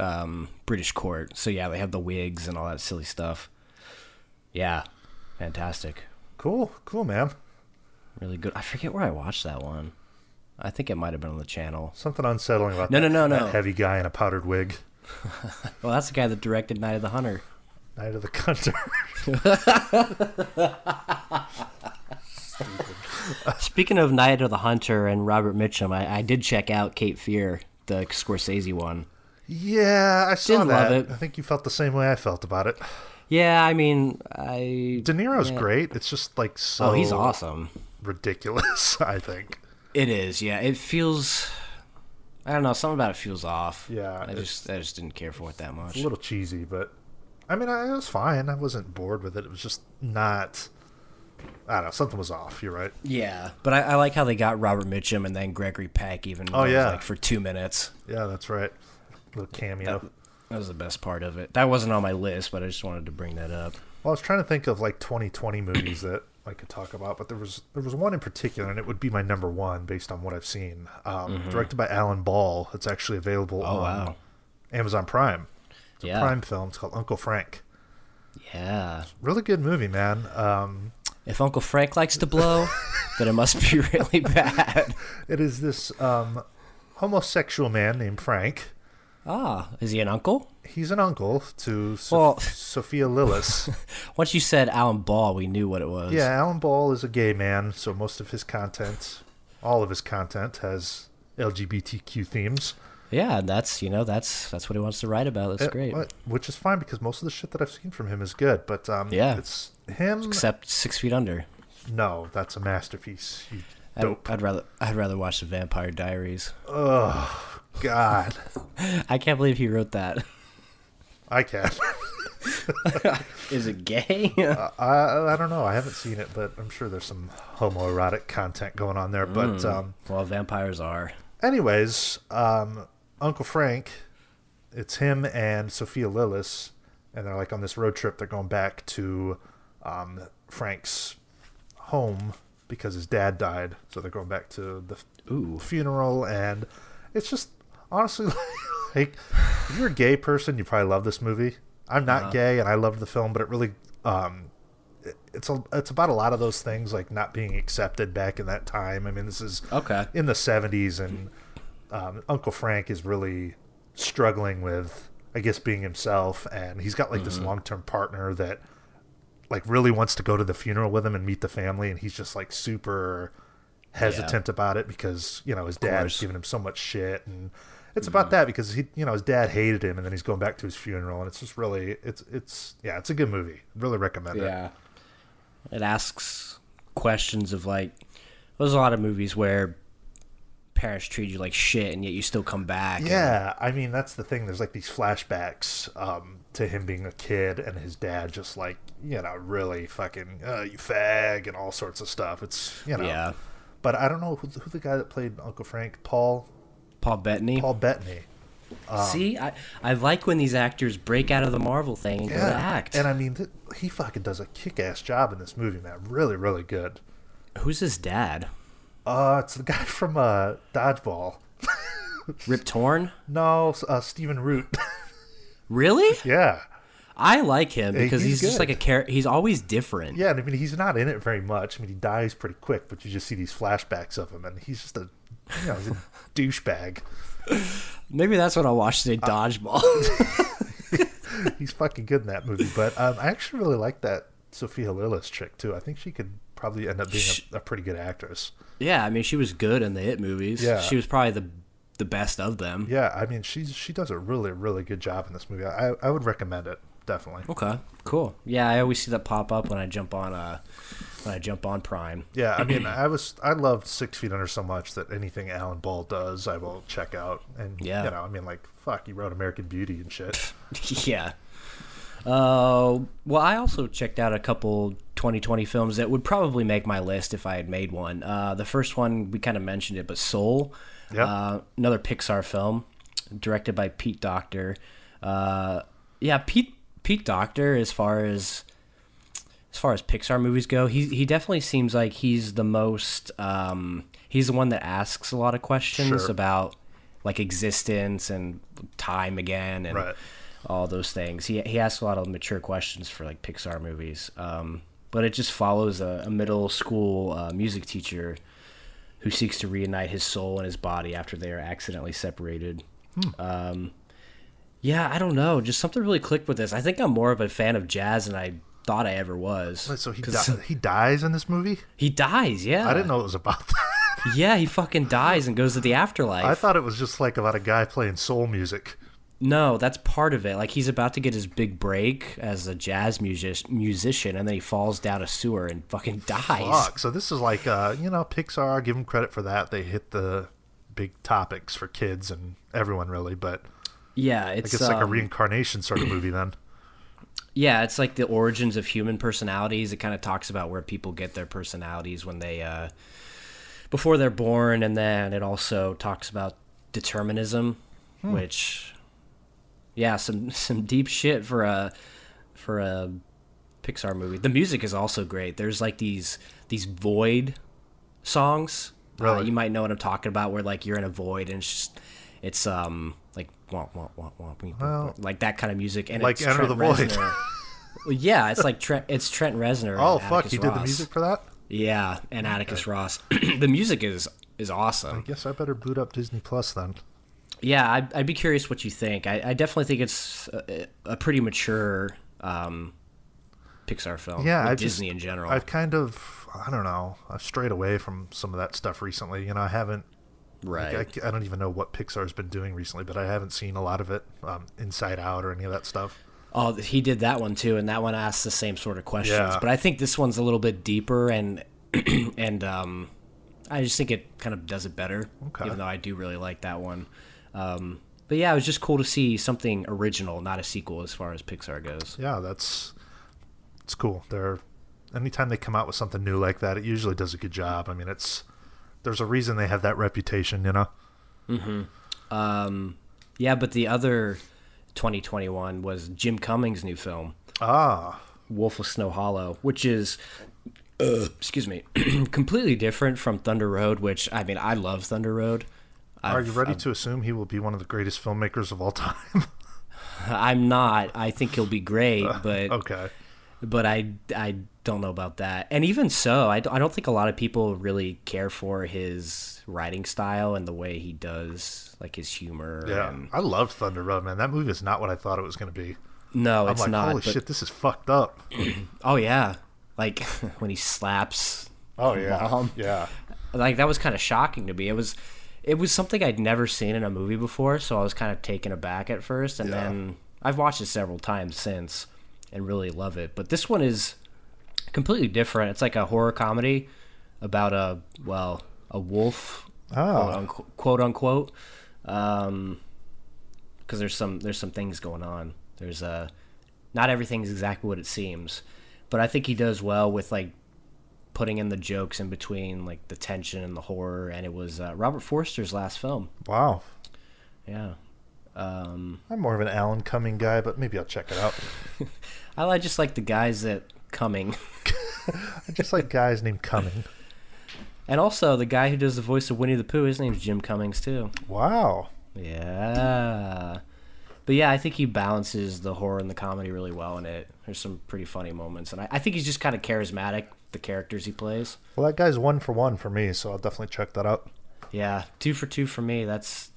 court. So yeah, they have the wigs and all that silly stuff. Yeah, fantastic. Cool, man. Really good. I forget where I watched that one. I think it might have been on the channel. Something unsettling about that heavy guy in a powdered wig. Well, that's the guy that directed Night of the Hunter. Night of the Hunter. Speaking of Night of the Hunter and Robert Mitchum, I did check out Cape Fear. The Scorsese one. Yeah, I saw that. Love it. I think you felt the same way I felt about it. Yeah, I mean, De Niro's great. It's just like so. Oh, he's awesome. Ridiculous, I think. It is. Yeah, it feels. I don't know. Something about it feels off. Yeah, I just didn't care for it that much. It's a little cheesy, but I mean, it was fine. I wasn't bored with it. It was just not. I don't know, something was off. You're right. Yeah, but I like how they got Robert Mitchum and then Gregory Peck even. Oh yeah, like for 2 minutes. Yeah, that's right. A little cameo. That was the best part of it. That wasn't on my list, but I just wanted to bring that up. Well, I was trying to think of like 2020 movies that I could talk about, but there was one in particular, and it would be my number one based on what I've seen. Directed by Alan Ball. It's actually available on Amazon Prime. It's a Prime film. It's called Uncle Frank. Yeah, it's a really good movie, man. If Uncle Frank likes to blow, then it must be really bad. It is this homosexual man named Frank. Ah, is he an uncle? He's an uncle to Sophia Lillis. Once you said Alan Ball, we knew what it was. Yeah, Alan Ball is a gay man, so most of his content all of his content has LGBTQ themes. Yeah, that's what he wants to write about. That's great. Which is fine, because most of the shit that I've seen from him is good. But yeah, it's him. Except 6 Feet Under. No, that's a masterpiece. You dope. I'd rather watch The Vampire Diaries. Oh God, I can't believe he wrote that. I can. Is it gay? I don't know. I haven't seen it, but I'm sure there's some homoerotic content going on there. But well, vampires are. Anyways, Uncle Frank, it's him and Sophia Lillis, and they're like on this road trip. They're going back to Frank's home because his dad died, so they're going back to the funeral, and it's just honestly like if you're a gay person, you probably love this movie. I'm not gay, and I loved the film, but it really it's about a lot of those things, like not being accepted back in that time. I mean, this is in the 70s, and Uncle Frank is really struggling with, I guess, being himself, and he's got like this long-term partner that like really wants to go to the funeral with him and meet the family, and he's just like super hesitant about it because, you know, his dad's giving him so much shit, and it's about that because he, you know, his dad hated him, and then he's going back to his funeral, and it's just really, yeah, it's a good movie. Really recommend it. Yeah, it asks questions of like, there's a lot of movies where parents treat you like shit, and yet you still come back. Yeah, I mean, that's the thing. There's like these flashbacks to him being a kid, and his dad just like, you know, really fucking you fag and all sorts of stuff. It's, you know, but I don't know who the guy that played Uncle Frank, Paul Bettany. Paul Bettany. See, I like when these actors break out of the Marvel thing and go to act. And I mean, he fucking does a kick-ass job in this movie, man. Really, really good. Who's his dad? It's the guy from Dodgeball. Rip Torn? No, Stephen Root. Really? Yeah. I like him because he's just like a character. He's always different. Yeah, and I mean, he's not in it very much. I mean, he dies pretty quick, but you just see these flashbacks of him, and he's just a he's a douchebag. Maybe that's what I'll watch today, Dodgeball. He's fucking good in that movie. But I actually really like that Sophia Lillis chick, too. I think she could probably end up being a pretty good actress. Yeah, I mean, she was good in the It movies. Yeah. She was probably the best of them. Yeah, I mean, she does a really, really good job in this movie. I would recommend it, definitely. Okay, cool. Yeah, I always see that pop up when I jump on Prime. Yeah, I mean, I loved 6 Feet Under so much that anything Alan Ball does, I will check out. And you know, I mean, like, fuck, he wrote American Beauty and shit. Yeah. Well, I also checked out a couple 2020 films that would probably make my list if I had made one. The first one, we kind of mentioned it, but Soul, another Pixar film directed by Pete Docter. Yeah, Pete Docter, as far as Pixar movies go, he definitely seems like he's the most he's the one that asks a lot of questions about like existence and time again and all those things. He asks a lot of mature questions for like Pixar movies. But it just follows a middle school music teacher who seeks to reunite his soul and his body after they are accidentally separated. Yeah, I don't know, just something really clicked with this. I think I'm more of a fan of jazz than I thought I ever was. So he dies in this movie? He dies, yeah. I didn't know it was about that. Yeah, he fucking dies and goes to the afterlife. I thought it was just like about a guy playing soul music. No, that's part of it. Like, he's about to get his big break as a jazz musician, and then he falls down a sewer and fucking dies. Fuck. So this is like, you know, Pixar, give them credit for that. They hit the big topics for kids and everyone, really, but yeah, it's like a reincarnation sort of movie then. Yeah, it's like the origins of human personalities. It kind of talks about where people get their personalities when they before they're born, and then it also talks about determinism, which, yeah, some deep shit for a Pixar movie. The music is also great. There's like these void songs. Really? You might know what I'm talking about, where like you're in a void and it's just, it's like womp womp womp womp, womp, womp, like that kind of music, and like it's Enter the Void. Yeah, it's like Trent Reznor. Oh fuck, he did the music for that. Yeah, and Atticus Ross. The music is awesome. I guess I better boot up Disney Plus then. Yeah, I'd be curious what you think. I definitely think it's a pretty mature Pixar film. Yeah, Disney in general. I've kind of, I don't know, I've strayed away from some of that stuff recently. You know, I haven't. Right. Like, I don't even know what Pixar's been doing recently, but I haven't seen a lot of it, Inside Out or any of that stuff. Oh, he did that one too, and that one asks the same sort of questions. Yeah. But I think this one's a little bit deeper, and I just think it kind of does it better. Okay. Even though I do really like that one. But yeah, it was just cool to see something original, not a sequel, as far as Pixar goes. Yeah, it's cool. Anytime they come out with something new like that, it usually does a good job. I mean, there's a reason they have that reputation, you know? Mm-hmm. Yeah, but the other 2021 was Jim Cummings' new film. Ah. Wolf of Snow Hollow, which is, excuse me, completely different from Thunder Road, which, I mean, I love Thunder Road. Are you ready to assume he will be one of the greatest filmmakers of all time? I'm not. I think he'll be great, but... Okay. But I don't know about that. And even so, I don't think a lot of people really care for his writing style and the way he does, like, his humor. Yeah, I love Thunder Road, man. That movie is not what I thought it was going to be. No, it's not. I'm like, holy shit, this is fucked up. Oh, yeah. Like, when he slaps. Oh, yeah. Mom. Yeah. Like, that was kind of shocking to me. It was something I'd never seen in a movie before, so I was kind of taken aback at first. And then I've watched it several times since and really love it. But this one is completely different. It's like a horror comedy about a wolf, quote unquote, because there's some things going on. There's not everything's exactly what it seems, but I think he does well with, like, putting in the jokes in between, like, the tension and the horror. And it was Robert Forster's last film. Wow. Yeah. I'm more of an Alan Cumming guy, but maybe I'll check it out. I just like the guys that Cumming. I just like guys named Cumming. And also, the guy who does the voice of Winnie the Pooh, his name's Jim Cummings too. Wow. Yeah. But yeah, I think he balances the horror and the comedy really well in it. There's some pretty funny moments, and I think he's just kind of charismatic, the characters he plays. Well, that guy's 1 for 1 for me, so I'll definitely check that out. Yeah, 2 for 2 for me. It's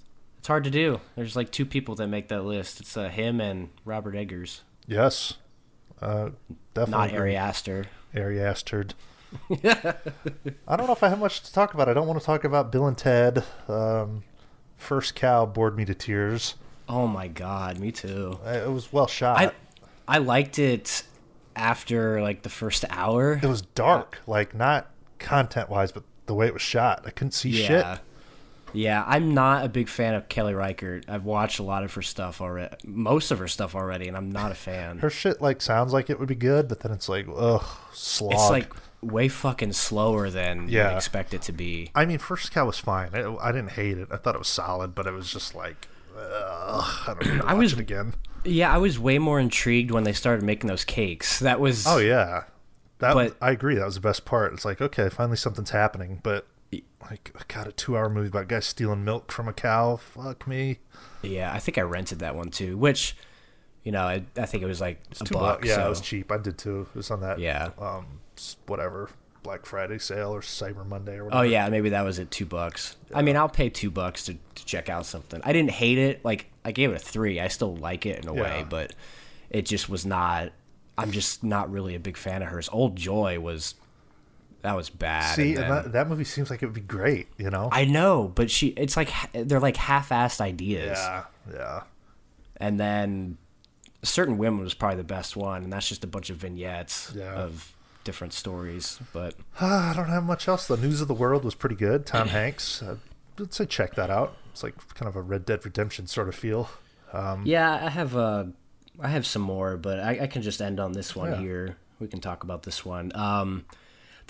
hard to do. There's like 2 people that make that list. It's him and Robert Eggers. Yes. Definitely. Not Ari Aster. Ari Aster. I don't know if I have much to talk about. I don't want to talk about Bill and Ted. First Cow bored me to tears. Oh, my God. Me too. It was well shot. I liked it after, like, the first hour. It was dark. Like, not content-wise, but the way it was shot. I couldn't see shit. Yeah, I'm not a big fan of Kelly Reichert. I've watched a lot of her stuff already, most of her stuff already, and I'm not a fan. Her shit, like, sounds like it would be good, but then it's like, ugh, slog. It's like way fucking slower than you'd expect it to be. I mean, First Cow was fine. I didn't hate it. I thought it was solid, but it was just like, ugh, I don't know. It again. Yeah, I was way more intrigued when they started making those cakes. That was. Oh yeah, I agree. That was the best part. It's like, okay, finally something's happening, but. Like, God, a 2-hour movie about guys stealing milk from a cow. Fuck me. Yeah, I think I rented that one too, which, you know, I think it was like $2. Yeah, so. It was cheap. I did too. It was on that, whatever, Black Friday sale or Cyber Monday or whatever. Oh, yeah, maybe that was at $2. Yeah. I mean, I'll pay $2 to check out something. I didn't hate it. Like, I gave it a 3. I still like it in a way, but it just was not, I'm just not really a big fan of hers. Old Joy was... That was bad. See, and that movie seems like it would be great, you know? I know, but it's like, they're like half-assed ideas. Yeah. And then Certain Women was probably the best one, and that's just a bunch of vignettes of different stories. But I don't have much else. The News of the World was pretty good. Tom Hanks. I'd say check that out. It's like kind of a Red Dead Redemption sort of feel. Yeah, I have some more, but I can just end on this one here. We can talk about this one.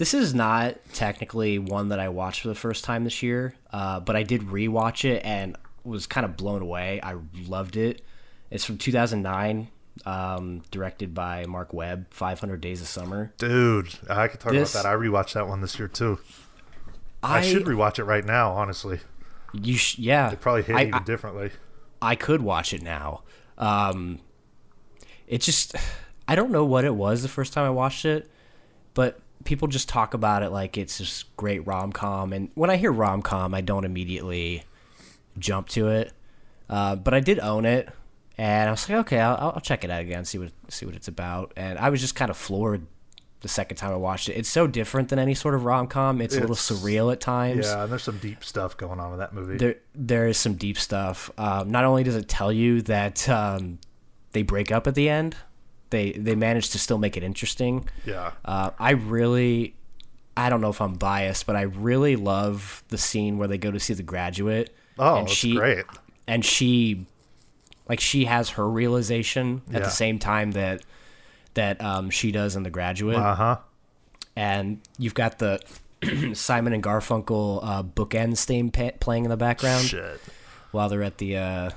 This is not technically one that I watched for the first time this year, but I did rewatch it and was kind of blown away. I loved it. It's from 2009, directed by Mark Webb, 500 Days of Summer. Dude, I could talk about that. I rewatched that one this year, too. I should rewatch it right now, honestly. Yeah. They probably hit it even differently. I could watch it now. It just... I don't know what it was the first time I watched it, but... People just talk about it like it's this great rom-com. And when I hear rom-com, I don't immediately jump to it. But I did own it. And I was like, okay, I'll check it out again, see what it's about. And I was just kind of floored the second time I watched it. It's so different than any sort of rom-com. It's a little surreal at times. Yeah, and there's some deep stuff going on in that movie. There is some deep stuff. Not only does it tell you that they break up at the end, they manage to still make it interesting. Yeah. I don't know if I'm biased, but I really love the scene where they go to see The Graduate. Oh, that's great. And she has her realization at the same time that she does in The Graduate. Uh-huh. And you've got the Simon and Garfunkel bookends theme playing in the background. Shit. While they're at the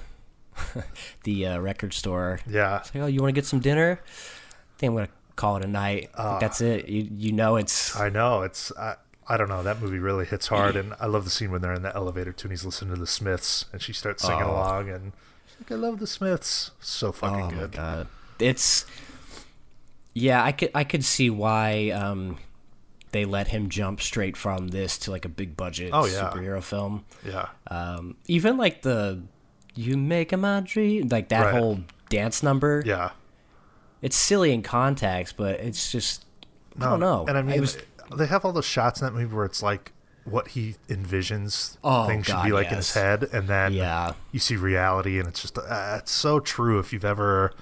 record store. Yeah. It's like, oh, you want to get some dinner? I think I'm going to call it a night. That's it. You know it's... I know. It's... I don't know. That movie really hits hard. And I love the scene when they're in the elevator too and he's listening to the Smiths and she starts singing along and... I love the Smiths. So fucking good. Oh my God. It's... Yeah, I could see why they let him jump straight from this to like a big budget superhero film. Yeah. Even like the "You Make My Dream," like that whole dance number. Yeah. It's silly in context, but it's just I don't know. And I mean, they have all those shots in that movie where it's like what he envisions things should be like in his head, and then you see reality, and it's just it's so true if you've ever.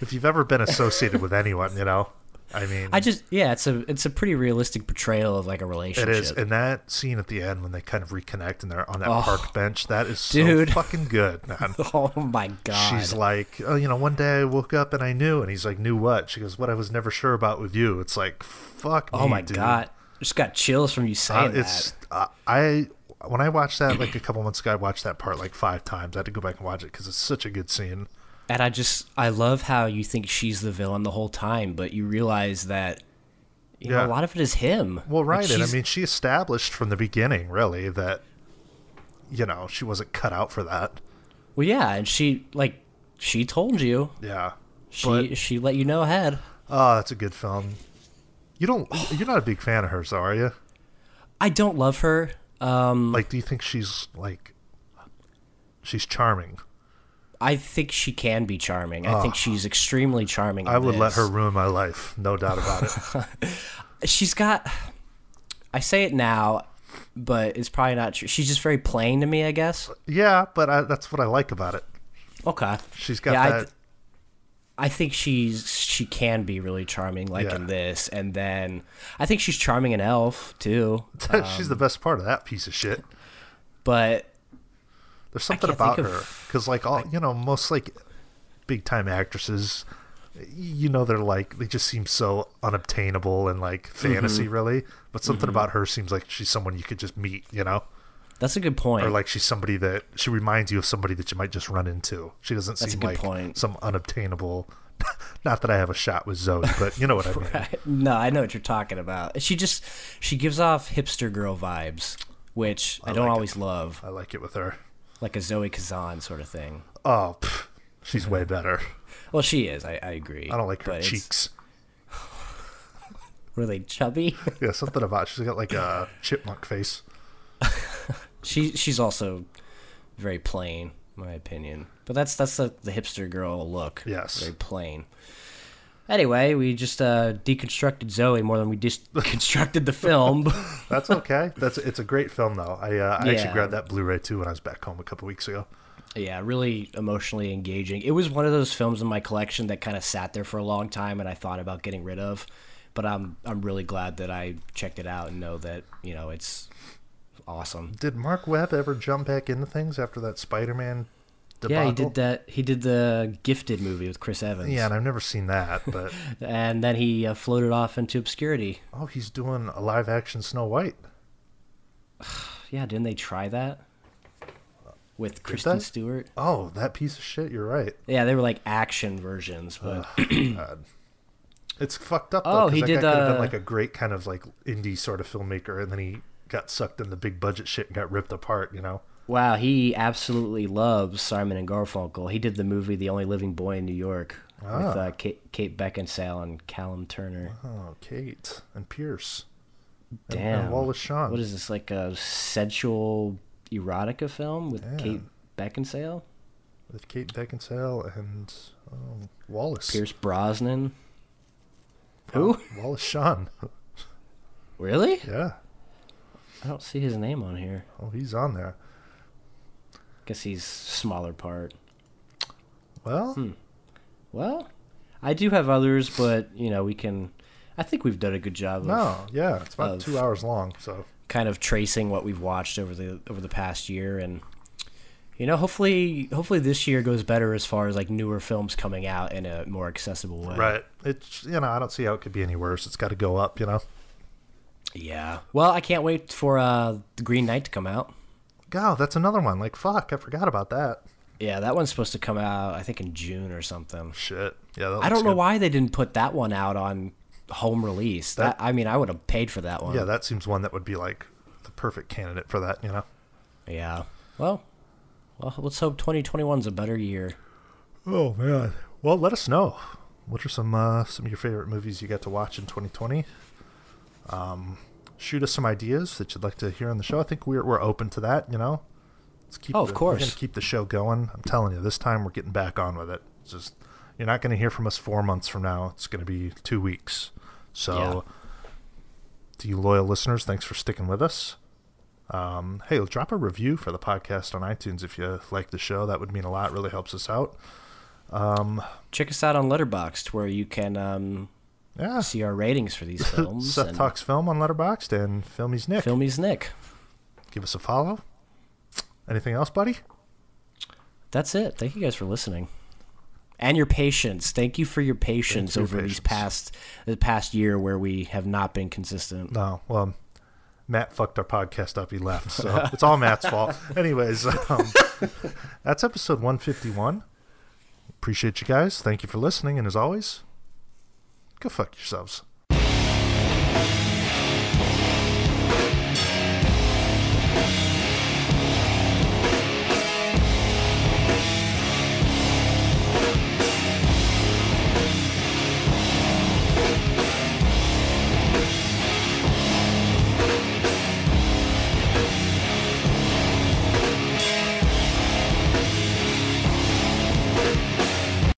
If you've ever been associated with anyone, you know, I mean, it's a pretty realistic portrayal of like a relationship. It is, and that scene at the end when they kind of reconnect and they're on that park bench, that is so fucking good, man. Oh my God. She's like, oh, you know, one day I woke up and I knew, and he's like, knew what? She goes, what I was never sure about with you. It's like, fuck me, dude. God, I just got chills from you saying that. When I watched that like a couple months ago, I watched that part like 5 times. I had to go back and watch it because it's such a good scene. And I love how you think she's the villain the whole time, but you realize that you know, a lot of it is him. Well, right. Like, and I mean, she established from the beginning, really, that, you know, she wasn't cut out for that. Well, yeah. And she told you. Yeah. She let you know ahead. Oh, that's a good film. You're not a big fan of hers, are you? I don't love her. Do you think she's charming? I think she can be charming. I think she's extremely charming. I would let her ruin my life, no doubt about it. She's got... I say it now, but it's probably not true. She's just very plain to me, I guess. Yeah, but that's what I like about it. Okay. She's got that... I think she can be really charming, in this, and then I think she's charming in Elf, too. She's the best part of that piece of shit. But... There's something about her because, like, all you know, most like big time actresses, you know, they're like they just seem so unobtainable and like fantasy, really. But something about her seems like she's someone you could just meet, you know. That's a good point. Or like she's somebody that she reminds you of somebody that you might just run into. She doesn't seem like some unobtainable. Not that I have a shot with Zoe, but you know what I mean. Right. No, I know what you're talking about. She gives off hipster girl vibes, which I don't always love. I like it with her. Like a Zoe Kazan sort of thing. Oh, she's way better. Well, she is. I agree. I don't like her cheeks. Were they chubby? Yeah, something about she's got like a chipmunk face. She's also very plain, in my opinion. But that's the hipster girl look. Yes, very plain. Anyway, we just deconstructed Zoe more than we deconstructed the film. That's okay. It's a great film, though. I actually grabbed that Blu-ray, too, when I was back home a couple weeks ago. Yeah, really emotionally engaging. It was one of those films in my collection that kind of sat there for a long time and I thought about getting rid of. But I'm really glad that I checked it out and know that, you know, it's awesome. Did Mark Webb ever jump back into things after that Spider-Man debacle? Yeah, he did that. He did the Gifted movie with Chris Evans. Yeah, and I've never seen that. But and then he floated off into obscurity. Oh, he's doing a live-action Snow White. Yeah, didn't they try that with Kristen Stewart? Oh, that piece of shit. You're right. Yeah, they were like action versions, but God. It's fucked up. Though, he did. That guy could have been like a great kind of like indie sort of filmmaker, and then he got sucked in the big budget shit and got ripped apart. You know. Wow, he absolutely loves Simon and Garfunkel. He did the movie The Only Living Boy in New York with Kate Beckinsale and Callum Turner. Oh, Kate and Pierce. Damn. And Wallace Shawn. What is this, like a sensual erotica film with Kate Beckinsale? with Kate Beckinsale and Wallace. Pierce Brosnan. Who? Wallace Shawn. Really? Yeah. I don't see his name on here. Oh, he's on there. Guess he's smaller part. Well. Well, I do have others, but you know we can. I think we've done a good job. Yeah, it's about 2 hours long, so kind of tracing what we've watched over the past year, and you know, hopefully this year goes better as far as like newer films coming out in a more accessible way. Right. It's, you know, I don't see how it could be any worse. It's got to go up, you know. Yeah. Well, I can't wait for The Green Knight to come out. God, that's another one. Like, fuck, I forgot about that. Yeah, that one's supposed to come out, I think, in June or something. Shit. Yeah. That I don't know why they didn't put that one out on home release. That I mean, I would have paid for that one. Yeah, that seems one that would be like the perfect candidate for that, you know. Yeah. Well, let's hope 2021's a better year. Oh man. Well, let us know. What are some of your favorite movies you got to watch in 2020? Shoot us some ideas that you'd like to hear on the show. I think we're open to that, you know. Let's keep of course. We're gonna keep the show going. I'm telling you, this time we're getting back on with it. It's just, you're not going to hear from us 4 months from now. It's going to be 2 weeks. So yeah. To you loyal listeners, thanks for sticking with us. Hey, drop a review for the podcast on iTunes if you like the show. That would mean a lot. It really helps us out. Check us out on Letterboxd, where you can see our ratings for these films. Seth Talks Film on Letterboxd, and Filmy's Nick. Filmy's Nick. Give us a follow. Anything else, buddy? That's it. Thank you guys for listening. And your patience. Thank you for your patience over the past year where we have not been consistent. No, well, Matt fucked our podcast up. He left, so it's all Matt's fault. Anyways, that's episode 151. Appreciate you guys. Thank you for listening, and as always, go fuck yourselves.